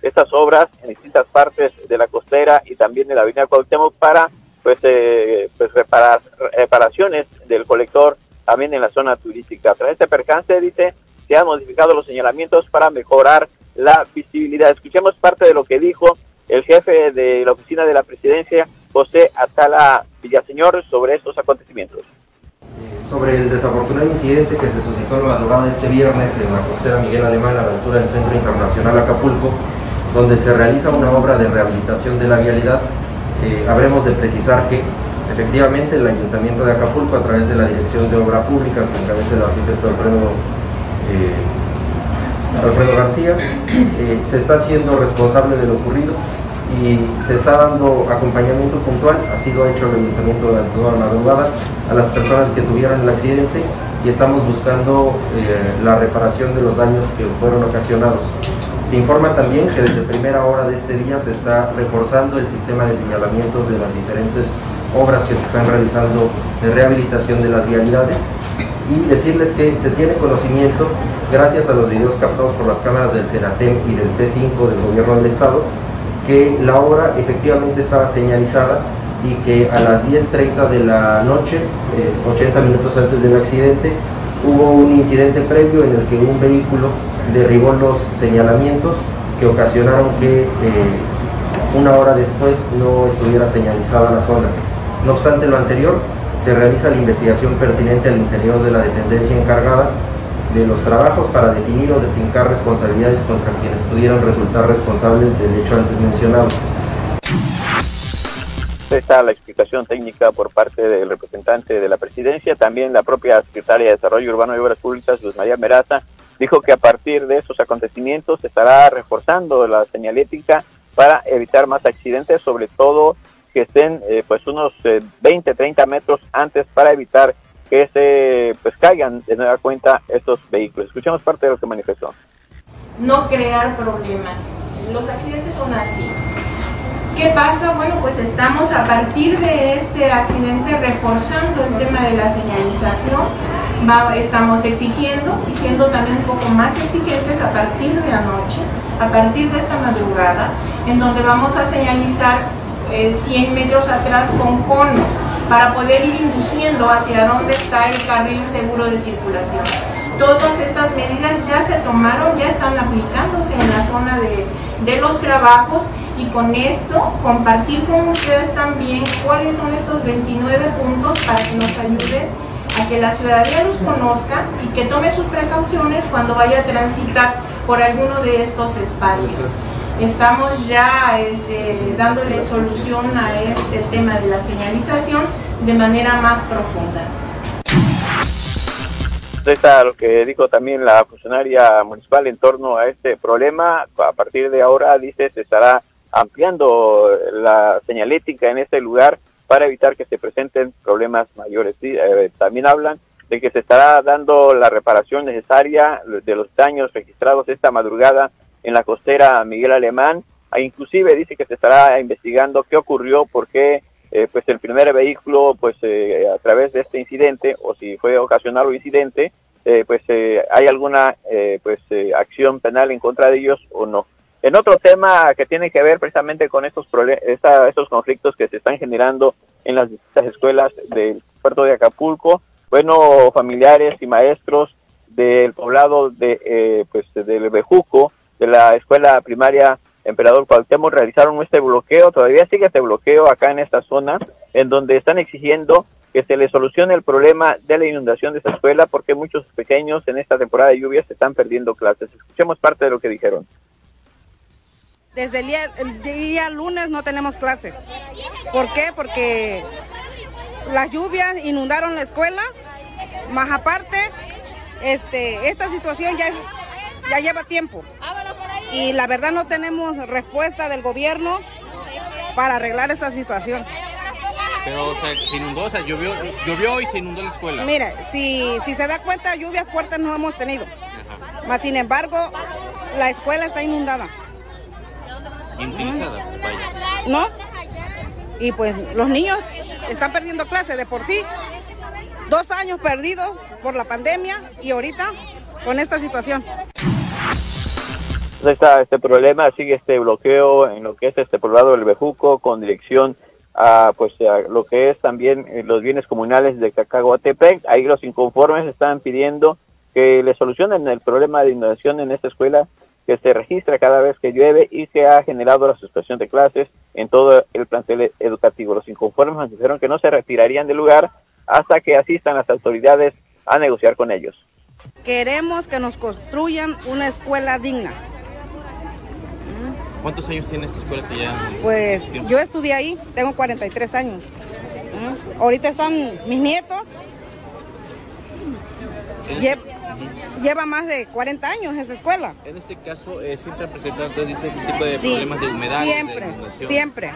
estas obras en distintas partes de la costera y también de la avenida Cuauhtémoc para pues, eh, pues reparar, reparaciones del colector también en la zona turística. Tras este percance, dice, se han modificado los señalamientos para mejorar la visibilidad. Escuchemos parte de lo que dijo el jefe de la oficina de la presidencia, José Atala Villaseñor, sobre estos acontecimientos. Sobre el desafortunado incidente que se suscitó en la madrugada este viernes en la costera Miguel Alemán, a la altura del Centro Internacional Acapulco, donde se realiza una obra de rehabilitación de la vialidad, eh, habremos de precisar que efectivamente el Ayuntamiento de Acapulco, a través de la Dirección de Obra Pública, que encabeza el arquitecto Alfredo, eh, Alfredo García, eh, se está haciendo responsable de lo ocurrido y se está dando acompañamiento puntual. Así lo ha hecho el Ayuntamiento durante toda la madrugada a las personas que tuvieron el accidente, y estamos buscando eh, la reparación de los daños que fueron ocasionados. Se informa también que desde primera hora de este día se está reforzando el sistema de señalamientos de las diferentes obras que se están realizando de rehabilitación de las vialidades, y decirles que se tiene conocimiento, gracias a los videos captados por las cámaras del Senatem y del C cinco del Gobierno del Estado, que la obra efectivamente estaba señalizada y que a las diez treinta de la noche, eh, ochenta minutos antes del accidente, hubo un incidente previo en el que un vehículo derribó los señalamientos que ocasionaron que eh, una hora después no estuviera señalizada la zona. No obstante lo anterior, se realiza la investigación pertinente al interior de la dependencia encargada de los trabajos para definir o defincar responsabilidades contra quienes pudieran resultar responsables del hecho antes mencionado. Está la explicación técnica por parte del representante de la presidencia. También la propia secretaria de Desarrollo Urbano y Obras Públicas, Luz María Meraza, dijo que a partir de esos acontecimientos se estará reforzando la señalética para evitar más accidentes, sobre todo que estén eh, pues unos eh, veinte, treinta metros antes, para evitar que se pues caigan de nueva cuenta estos vehículos. Escuchemos parte de lo que manifestó. No crear problemas. Los accidentes son así. ¿Qué pasa? Bueno, pues estamos a partir de este accidente reforzando el tema de la señalización. Va, estamos exigiendo y siendo también un poco más exigentes a partir de anoche, a partir de esta madrugada, en donde vamos a señalizar eh, cien metros atrás con conos, para poder ir induciendo hacia dónde está el carril seguro de circulación. Todas estas medidas ya se tomaron, ya están aplicándose en la zona de, de los trabajos, y con esto compartir con ustedes también cuáles son estos veintinueve puntos para que nos ayuden a que la ciudadanía los conozca y que tome sus precauciones cuando vaya a transitar por alguno de estos espacios. Estamos ya este, dándole solución a este tema de la señalización de manera más profunda. Está lo que dijo también la funcionaria municipal en torno a este problema. A partir de ahora, dice, se estará ampliando la señalética en este lugar para evitar que se presenten problemas mayores. Sí, eh, también hablan de que se estará dando la reparación necesaria de los daños registrados esta madrugada en la costera Miguel Alemán. Inclusive dice que se estará investigando qué ocurrió, por qué eh, pues el primer vehículo, pues eh, a través de este incidente, o si fue ocasionado el incidente, eh, pues eh, hay alguna eh, pues eh, acción penal en contra de ellos o no. En otro tema que tiene que ver precisamente con estos esta, estos conflictos que se están generando en las distintas escuelas del puerto de Acapulco, bueno, familiares y maestros del poblado de eh, pues del Bejuco, de la escuela primaria Emperador Cuauhtémoc, realizaron este bloqueo. Todavía sigue este bloqueo acá en esta zona, en donde están exigiendo que se les solucione el problema de la inundación de esta escuela, porque muchos pequeños en esta temporada de lluvias se están perdiendo clases. Escuchemos parte de lo que dijeron. Desde el día, el día lunes no tenemos clase. ¿Por qué? Porque las lluvias inundaron la escuela. Más aparte, este, esta situación ya es, ya lleva tiempo, y la verdad no tenemos respuesta del gobierno para arreglar esa situación. Pero o sea, se inundó, o sea, llovió, llovió y se inundó la escuela. Mira, si, si se da cuenta, lluvias fuertes no hemos tenido. Ajá. Mas sin embargo, la escuela está inundada. Inutilizada. ¿Mm? ¿No? Y pues los niños están perdiendo clases de por sí. Dos años perdidos por la pandemia y ahorita con esta situación. Está este problema, sigue este bloqueo en lo que es este poblado del Bejuco, con dirección a pues a lo que es también los bienes comunales de Cacahuatepec. Ahí los inconformes están pidiendo que le solucionen el problema de inundación en esta escuela, que se registra cada vez que llueve y que ha generado la suspensión de clases en todo el plantel educativo. Los inconformes dijeron que no se retirarían del lugar hasta que asistan las autoridades a negociar con ellos. Queremos que nos construyan una escuela digna. ¿Cuántos años tiene esta escuela que ya? Pues yo estudié ahí, tengo cuarenta y tres años. Ahorita están mis nietos. Lle lleva más de cuarenta años esa escuela. En este caso, eh, siempre presentan este tipo de sí, problemas de humedad. Siempre, de siempre.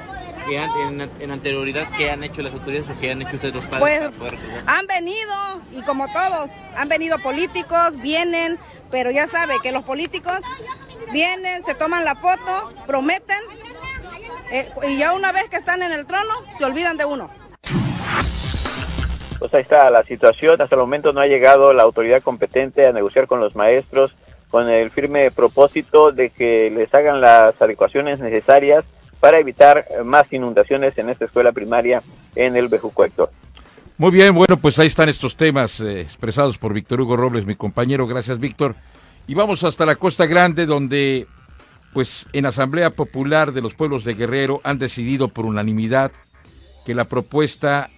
¿Qué han, en, en anterioridad, ¿qué han hecho las autoridades o qué han hecho ustedes los padres? Pues, han venido, y como todos, han venido políticos, vienen, pero ya sabe que los políticos vienen, se toman la foto, prometen, eh, y ya una vez que están en el trono, se olvidan de uno. Pues ahí está la situación. Hasta el momento no ha llegado la autoridad competente a negociar con los maestros con el firme propósito de que les hagan las adecuaciones necesarias para evitar más inundaciones en esta escuela primaria en el Bejuco, Héctor. Muy bien, bueno, pues ahí están estos temas eh, expresados por Víctor Hugo Robles, mi compañero. Gracias, Víctor. Y vamos hasta la Costa Grande, donde pues en Asamblea Popular de los Pueblos de Guerrero han decidido por unanimidad que la propuesta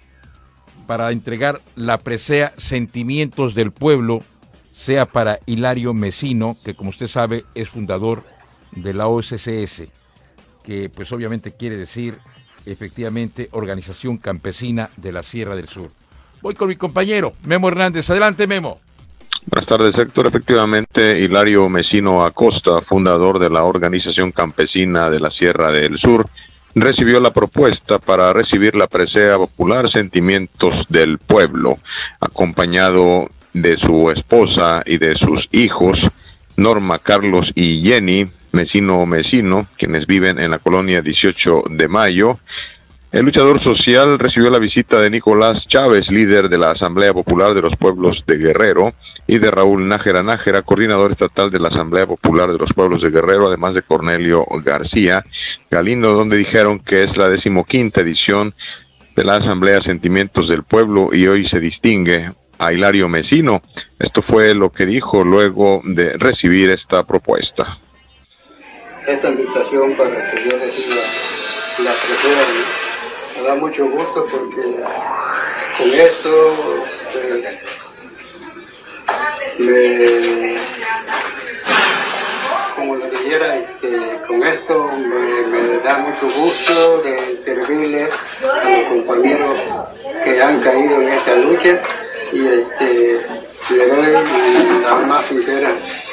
para entregar la presea Sentimientos del Pueblo sea para Hilario Mesino, que como usted sabe es fundador de la O S C S, que pues obviamente quiere decir efectivamente Organización Campesina de la Sierra del Sur. Voy con mi compañero Memo Hernández. Adelante, Memo. Buenas tardes, Héctor. Efectivamente, Hilario Mesino Acosta, fundador de la Organización Campesina de la Sierra del Sur, recibió la propuesta para recibir la presea popular Sentimientos del Pueblo, acompañado de su esposa y de sus hijos, Norma, Carlos y Jenny Mesino Mesino, quienes viven en la colonia dieciocho de mayo. El luchador social recibió la visita de Nicolás Chávez, líder de la Asamblea Popular de los Pueblos de Guerrero, y de Raúl Nájera Nájera, coordinador estatal de la Asamblea Popular de los Pueblos de Guerrero, además de Cornelio García Galindo, donde dijeron que es la decimoquinta edición de la Asamblea Sentimientos del Pueblo y hoy se distingue a Hilario Mesino. Esto fue lo que dijo luego de recibir esta propuesta. Esta invitación para que yo reciba la presea me da mucho gusto porque con esto pues, me, como lo dijera, este, con esto me, me da mucho gusto de servirle a los compañeros que han caído en esta lucha y este, le doy las más sinceras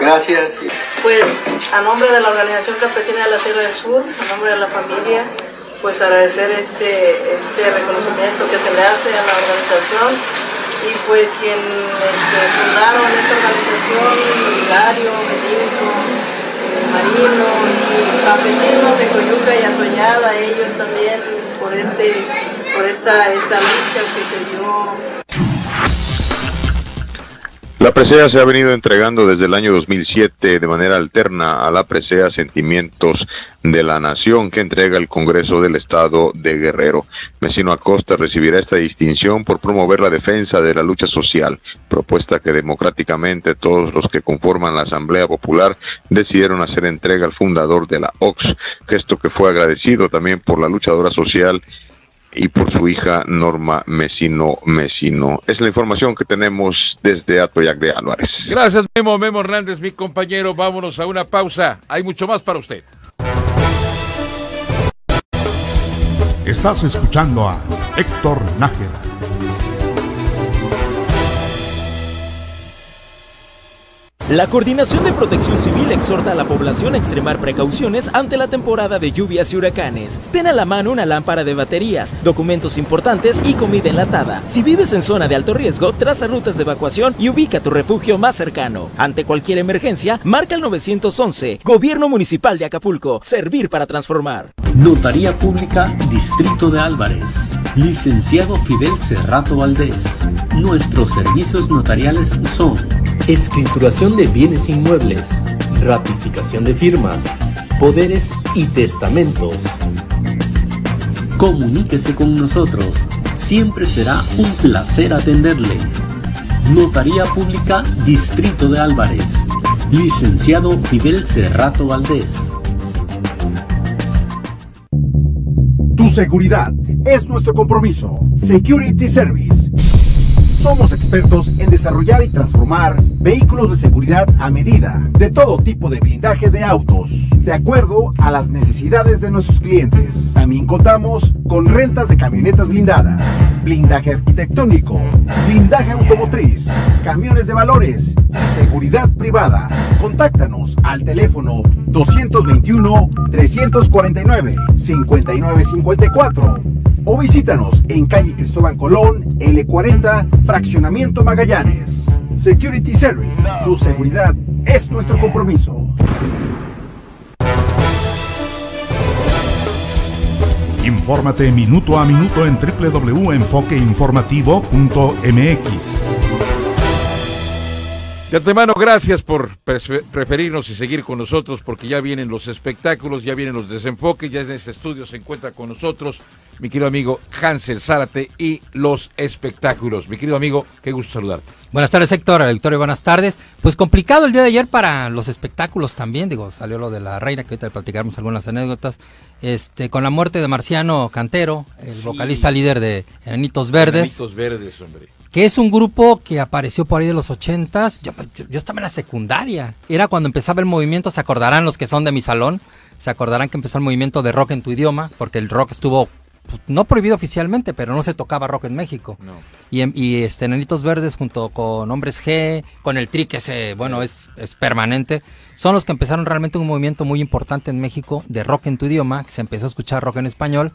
gracias. Pues a nombre de la Organización Campesina de la Sierra del Sur, a nombre de la familia, pues agradecer este, este reconocimiento que se le hace a la organización y pues quien este, fundaron esta organización, Hilario, Benito, eh, Marino y campesinos de Coyuca y Atoñada, ellos también por, este, por esta, esta lucha que se dio. La presea se ha venido entregando desde el año dos mil siete de manera alterna a la presea Sentimientos de la Nación que entrega el Congreso del Estado de Guerrero. Mesino Acosta recibirá esta distinción por promover la defensa de la lucha social, propuesta que democráticamente todos los que conforman la Asamblea Popular decidieron hacer entrega al fundador de la O X, gesto que fue agradecido también por la luchadora social y por su hija Norma Mesino Mesino. Es la información que tenemos desde Atoyac de Álvarez. Gracias, Memo, Memo Hernández, mi compañero. Vámonos a una pausa. Hay mucho más para usted. Estás escuchando a Héctor Nájera. La Coordinación de Protección Civil exhorta a la población a extremar precauciones ante la temporada de lluvias y huracanes. Ten a la mano una lámpara de baterías, documentos importantes y comida enlatada. Si vives en zona de alto riesgo, traza rutas de evacuación y ubica tu refugio más cercano. Ante cualquier emergencia, marca el nueve once. Gobierno Municipal de Acapulco. Servir para transformar. Notaría Pública, Distrito de Álvarez. Licenciado Fidel Cerrato Valdés. Nuestros servicios notariales son escrituración de bienes inmuebles, ratificación de firmas, poderes y testamentos. Comuníquese con nosotros, siempre será un placer atenderle. Notaría Pública Distrito de Álvarez, licenciado Fidel Cerrato Valdés. Tu seguridad es nuestro compromiso. Security Service. Somos expertos en desarrollar y transformar vehículos de seguridad a medida, de todo tipo de blindaje de autos, de acuerdo a las necesidades de nuestros clientes. También contamos con rentas de camionetas blindadas, blindaje arquitectónico, blindaje automotriz, camiones de valores y seguridad privada. Contáctanos al teléfono doscientos veintiuno, trescientos cuarenta y nueve, cincuenta y nueve cincuenta y cuatro. O visítanos en calle Cristóbal Colón, L cuarenta, Fraccionamiento Magallanes. Security Service, tu seguridad es nuestro compromiso. Infórmate minuto a minuto en w w w punto enfoque informativo punto m x. De antemano, gracias por preferirnos y seguir con nosotros, porque ya vienen los espectáculos, ya vienen los desenfoques, ya en este estudio se encuentra con nosotros mi querido amigo Hansel Zárate y los espectáculos. Mi querido amigo, qué gusto saludarte. Buenas tardes, Héctor, Héctor, buenas tardes. Pues complicado el día de ayer para los espectáculos también, digo, salió lo de la reina, que ahorita platicamos algunas anécdotas, este, con la muerte de Marciano Cantero, el sí. vocalista líder de Enanitos Verdes. Enanitos Verdes, hombre. Que es un grupo que apareció por ahí de los ochentas, yo, yo, yo estaba en la secundaria, era cuando empezaba el movimiento, se acordarán los que son de mi salón, se acordarán que empezó el movimiento de rock en tu idioma, porque el rock estuvo, pues, no prohibido oficialmente, pero no se tocaba rock en México, no. y, y este Enanitos Verdes junto con Hombres G, con el Tri, que ese, bueno, es, es permanente, son los que empezaron realmente un movimiento muy importante en México de rock en tu idioma, que se empezó a escuchar rock en español.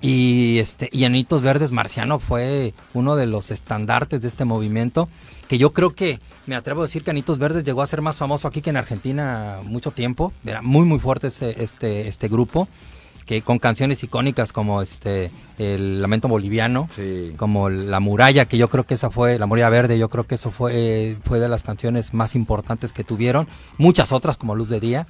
Y este y Enanitos Verdes, Marciano fue uno de los estandartes de este movimiento, que yo creo que, me atrevo a decir que Enanitos Verdes llegó a ser más famoso aquí que en Argentina mucho tiempo. Era muy muy fuerte ese, este, este grupo, que con canciones icónicas como este el Lamento Boliviano, sí. como La Muralla, que yo creo que esa fue, La Muralla Verde, yo creo que eso fue, fue de las canciones más importantes que tuvieron, muchas otras como Luz de Día.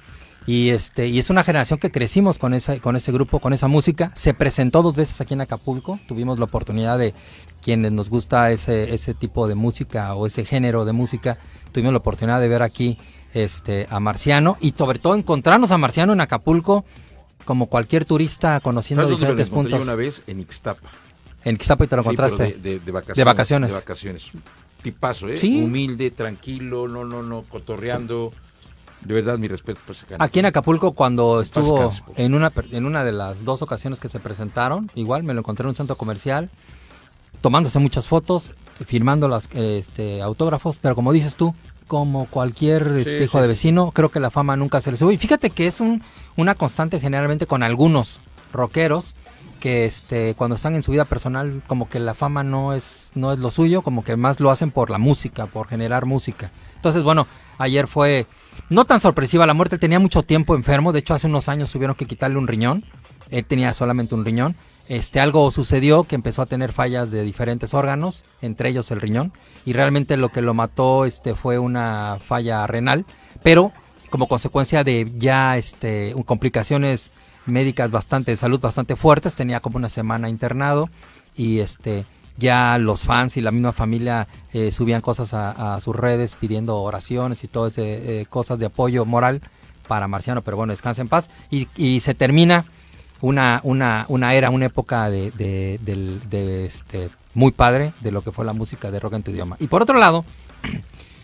Y este y es una generación que crecimos con esa, con ese grupo, con esa música. Se presentó dos veces aquí en Acapulco. Tuvimos la oportunidad de, quienes nos gusta ese, ese tipo de música o ese género de música, tuvimos la oportunidad de ver aquí este, a Marciano, y sobre todo encontrarnos a Marciano en Acapulco como cualquier turista conociendo diferentes puntos. Yo una vez en Ixtapa. En Ixtapa, y te lo encontraste. Sí, de, de, de vacaciones. De vacaciones. De vacaciones. Tipazo, ¿eh? ¿Sí? Humilde, tranquilo, no, no, no, cotorreando. De verdad, mi respeto por ese canal. Aquí en Acapulco, cuando estuvo en una, en una de las dos ocasiones que se presentaron, igual me lo encontré en un centro comercial, tomándose muchas fotos, firmando las, este, autógrafos, pero como dices tú, como cualquier sí, hijo sí. de vecino, creo que la fama nunca se le sube. Y fíjate que es un, una constante generalmente con algunos rockeros, que este cuando están en su vida personal, como que la fama no es, no es lo suyo, como que más lo hacen por la música, por generar música. Entonces, bueno, ayer fue no tan sorpresiva la muerte, él tenía mucho tiempo enfermo, de hecho hace unos años tuvieron que quitarle un riñón, él tenía solamente un riñón, este algo sucedió que empezó a tener fallas de diferentes órganos, entre ellos el riñón, y realmente lo que lo mató este fue una falla renal, pero como consecuencia de ya este complicaciones médicas bastante, de salud bastante fuertes, tenía como una semana internado, y este ya los fans y la misma familia eh, subían cosas a, a sus redes pidiendo oraciones y todo ese eh, cosas de apoyo moral para Marciano, pero bueno, descansa en paz, y, y se termina una, una, una era, una época de, de, de, de este, muy padre de lo que fue la música de rock en tu idioma. Y por otro lado,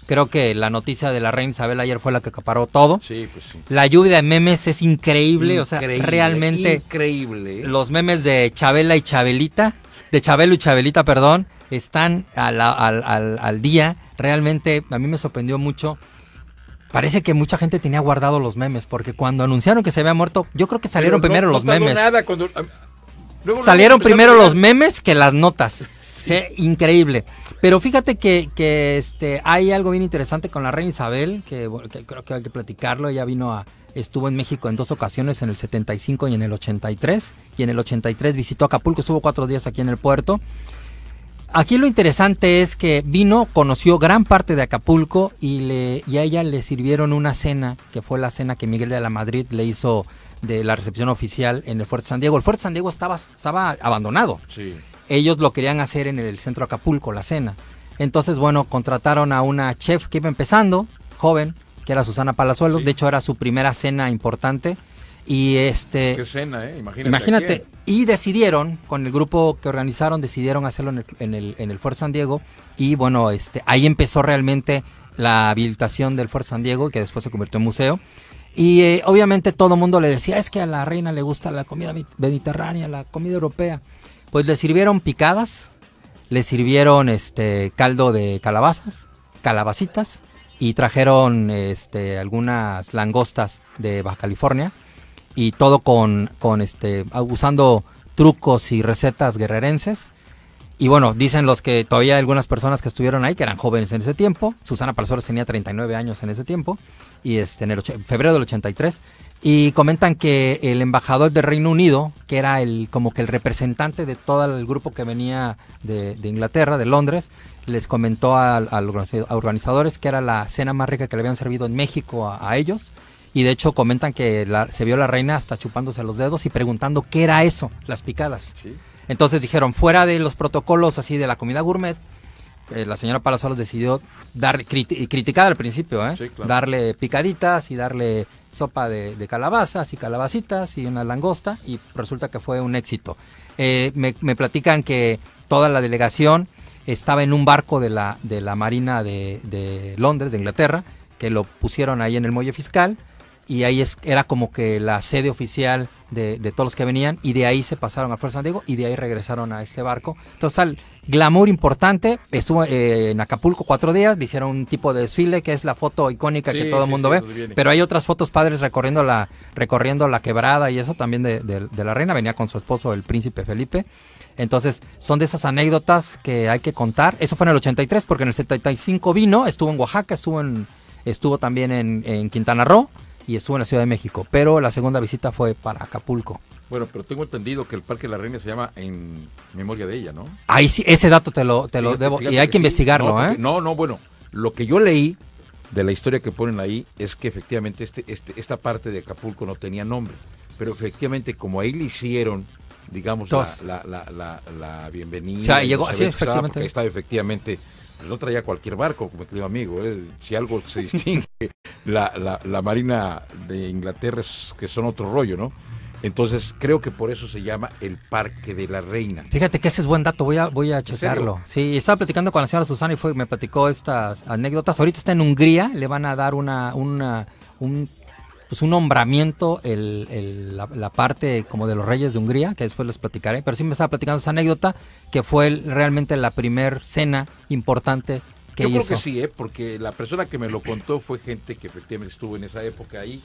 creo que la noticia de la reina Isabel ayer fue la que acaparó todo. Sí, pues sí. La lluvia de memes es increíble, increíble, o sea, realmente increíble. Los memes de Chabela y Chabelita, de Chabelo y Chabelita, perdón, están al, al, al, al día. Realmente a mí me sorprendió mucho. Parece que mucha gente tenía guardado los memes, porque cuando anunciaron que se había muerto, yo creo que salieron no, primero no los memes. Nada cuando, luego salieron luego primero los memes que las notas. Sí, increíble. Pero fíjate que, que este, hay algo bien interesante con la reina Isabel, que, que creo que hay que platicarlo. Ella vino a, estuvo en México en dos ocasiones, en el setenta y cinco y en el ochenta y tres. Y en el ochenta y tres visitó Acapulco, estuvo cuatro días aquí en el puerto. Aquí lo interesante es que vino, conoció gran parte de Acapulco, y, le, y a ella le sirvieron una cena, que fue la cena que Miguel de la Madrid le hizo de la recepción oficial en el Fuerte San Diego. El Fuerte San Diego estaba, estaba abandonado. Sí. Ellos lo querían hacer en el centro Acapulco, la cena. Entonces, bueno, contrataron a una chef que iba empezando, joven, que era Susana Palazuelos, sí. De hecho era su primera cena importante. Y este, qué cena, ¿eh? Imagínate. Imagínate. Y decidieron, con el grupo que organizaron, decidieron hacerlo en el, en el, en el Fuerte San Diego. Y bueno, este, ahí empezó realmente la habilitación del Fuerte San Diego, que después se convirtió en museo. Y eh, obviamente todo el mundo le decía, es que a la reina le gusta la comida mediterránea, la comida europea. Pues le sirvieron picadas, le sirvieron este caldo de calabazas, calabacitas, y trajeron este algunas langostas de Baja California. Y todo con, con este, usando trucos y recetas guerrerenses. Y bueno, dicen los que todavía algunas personas que estuvieron ahí, que eran jóvenes en ese tiempo. Susana Palazuelos tenía treinta y nueve años en ese tiempo, y este, en el febrero del ochenta y tres. Y comentan que el embajador del Reino Unido, que era el como que el representante de todo el grupo que venía de, de Inglaterra, de Londres, les comentó a, a los organizadores que era la cena más rica que le habían servido en México a, a ellos. Y de hecho comentan que la, se vio la reina hasta chupándose los dedos y preguntando qué era eso, las picadas. Sí. Entonces dijeron, fuera de los protocolos así de la comida gourmet, eh, la señora Palazuelos decidió dar, criti criticar al principio, ¿eh? Sí, claro. Darle picaditas y darle sopa de, de calabazas y calabacitas y una langosta, y resulta que fue un éxito. Eh, me, me platican que toda la delegación estaba en un barco de la, de la Marina de, de Londres, de Inglaterra, que lo pusieron ahí en el muelle fiscal. Y ahí es, era como que la sede oficial de, de todos los que venían, y de ahí se pasaron a Fuerte San Diego y de ahí regresaron a este barco. Entonces, al glamour importante, estuvo eh, en Acapulco cuatro días, le hicieron un tipo de desfile que es la foto icónica sí, que todo el sí, mundo sí, ve, pero hay otras fotos padres recorriendo la, recorriendo la quebrada y eso también de, de, de la reina, venía con su esposo el príncipe Felipe. Entonces, son de esas anécdotas que hay que contar. Eso fue en el ochenta y tres, porque en el setenta y cinco vino, estuvo en Oaxaca, estuvo, en, estuvo también en, en Quintana Roo, y estuvo en la Ciudad de México, pero la segunda visita fue para Acapulco. Bueno, pero tengo entendido que el Parque de la Reina se llama en memoria de ella, ¿no? Ahí sí, ese dato te lo, te fíjate, lo debo, y hay que, que investigarlo, no, ¿eh? Porque, no, no, bueno, lo que yo leí de la historia que ponen ahí es que efectivamente este, este, esta parte de Acapulco no tenía nombre, pero efectivamente como ahí le hicieron, digamos, Entonces, la, la, la, la, la bienvenida. O sea, llegó, así efectivamente. Ahí estaba efectivamente... Pues no traía cualquier barco, como te digo, amigo. ¿eh? Si algo se distingue, la, la, la Marina de Inglaterra es que son otro rollo, ¿no? Entonces, creo que por eso se llama el Parque de la Reina. Fíjate que ese es buen dato, voy a, voy a checarlo. Sí, estaba platicando con la señora Susana y fue, me platicó estas anécdotas. Ahorita está en Hungría, le van a dar una, una un, pues un nombramiento, el, el, la, la parte como de los reyes de Hungría, que después les platicaré, pero sí me estaba platicando esa anécdota, que fue el, realmente la primer cena importante que hizo. Yo creo que sí, ¿eh? Porque la persona que me lo contó fue gente que efectivamente estuvo en esa época ahí,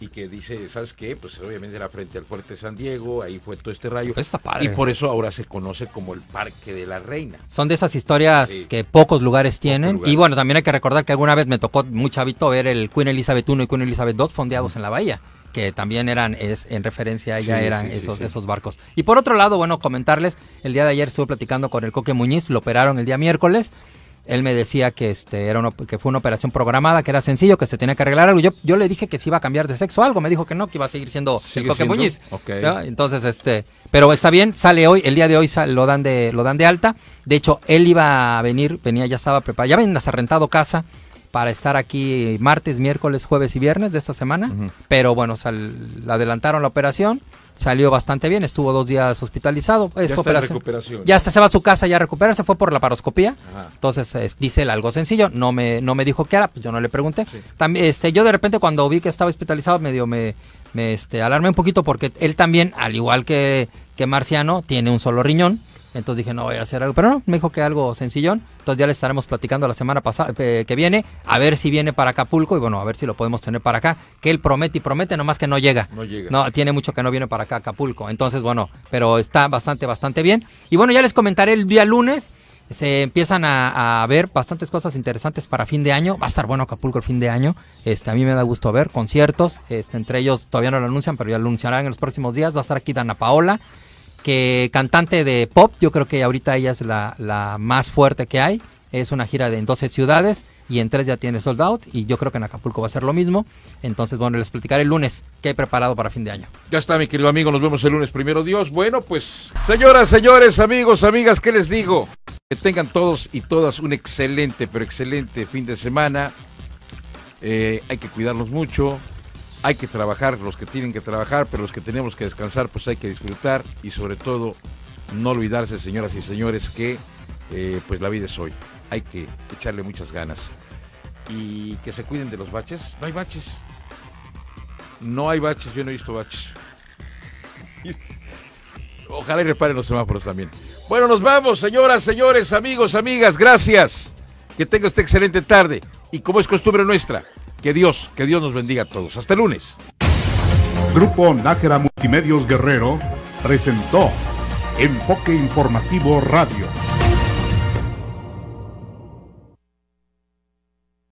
y que dice, ¿sabes qué? Pues obviamente era frente al Fuerte San Diego, ahí fue todo este rayo. Pues y por eso ahora se conoce como el Parque de la Reina. Son de esas historias sí. que pocos lugares tienen. Pocos lugares. Y bueno, también hay que recordar que alguna vez me tocó muy chavito ver el Queen Elizabeth primera y Queen Elizabeth segunda fondeados mm. en la bahía, que también eran, es, en referencia a ella, sí, eran sí, sí, esos, sí. esos barcos. Y por otro lado, bueno, comentarles, el día de ayer estuve platicando con el Coque Muñiz, lo operaron el día miércoles. Él me decía que este era una, que fue una operación programada, que era sencillo, que se tenía que arreglar algo. Yo, yo le dije que si iba a cambiar de sexo o algo, me dijo que no, que iba a seguir siendo el Coque Muñiz. Okay. ¿No? Entonces, este, pero está bien, sale hoy, el día de hoy sale, lo dan de, lo dan de alta. De hecho, él iba a venir, venía, ya estaba preparado, ya habían arrendado casa para estar aquí martes, miércoles, jueves y viernes de esta semana. Uh-huh. Pero bueno, sal, adelantaron la operación. Salió bastante bien, estuvo dos días hospitalizado. Es ya está operación. En recuperación. Ya hasta se va a su casa ya a recuperarse, fue por la paroscopía. Ajá. Entonces, es, dice él algo sencillo, no me, no me dijo qué era, pues yo no le pregunté. Sí. También, este, yo de repente cuando vi que estaba hospitalizado, medio me, me este, alarmé un poquito porque él también, al igual que, que Marciano, tiene un solo riñón. Entonces dije, no voy a hacer algo, pero no, me dijo que algo sencillón. Entonces ya le estaremos platicando la semana pasada eh, que viene, a ver si viene para Acapulco y bueno, a ver si lo podemos tener para acá, que él promete y promete, nomás que no llega. No llega. No, tiene mucho que no viene para acá Acapulco. Entonces, bueno, pero está bastante, bastante bien. Y bueno, ya les comentaré el día lunes. Se empiezan a, a ver bastantes cosas interesantes para fin de año. Va a estar bueno Acapulco el fin de año. Este, a mí me da gusto ver conciertos. Este, entre ellos todavía no lo anuncian, pero ya lo anunciarán en los próximos días. Va a estar aquí Dana Paola, que cantante de pop, yo creo que ahorita ella es la, la más fuerte que hay. Es una gira de en doce ciudades y en tres ya tiene sold out, y yo creo que en Acapulco va a ser lo mismo. Entonces, bueno, les platicaré el lunes qué he preparado para fin de año. Ya está, mi querido amigo, nos vemos el lunes, primero Dios. Bueno, pues, señoras, señores, amigos, amigas, ¿qué les digo? Que tengan todos y todas un excelente, pero excelente fin de semana. eh, hay que cuidarlos mucho, hay que trabajar los que tienen que trabajar, pero los que tenemos que descansar pues hay que disfrutar y sobre todo no olvidarse, señoras y señores, que eh, pues la vida es hoy, hay que echarle muchas ganas y que se cuiden de los baches. No hay baches, no hay baches, yo no he visto baches. Ojalá y reparen los semáforos también. Bueno, nos vamos, señoras, señores, amigos, amigas, gracias. Que tenga usted excelente tarde y como es costumbre nuestra, que Dios, que Dios nos bendiga a todos. Hasta el lunes. Grupo Nájera Multimedios Guerrero presentó Enfoque Informativo Radio.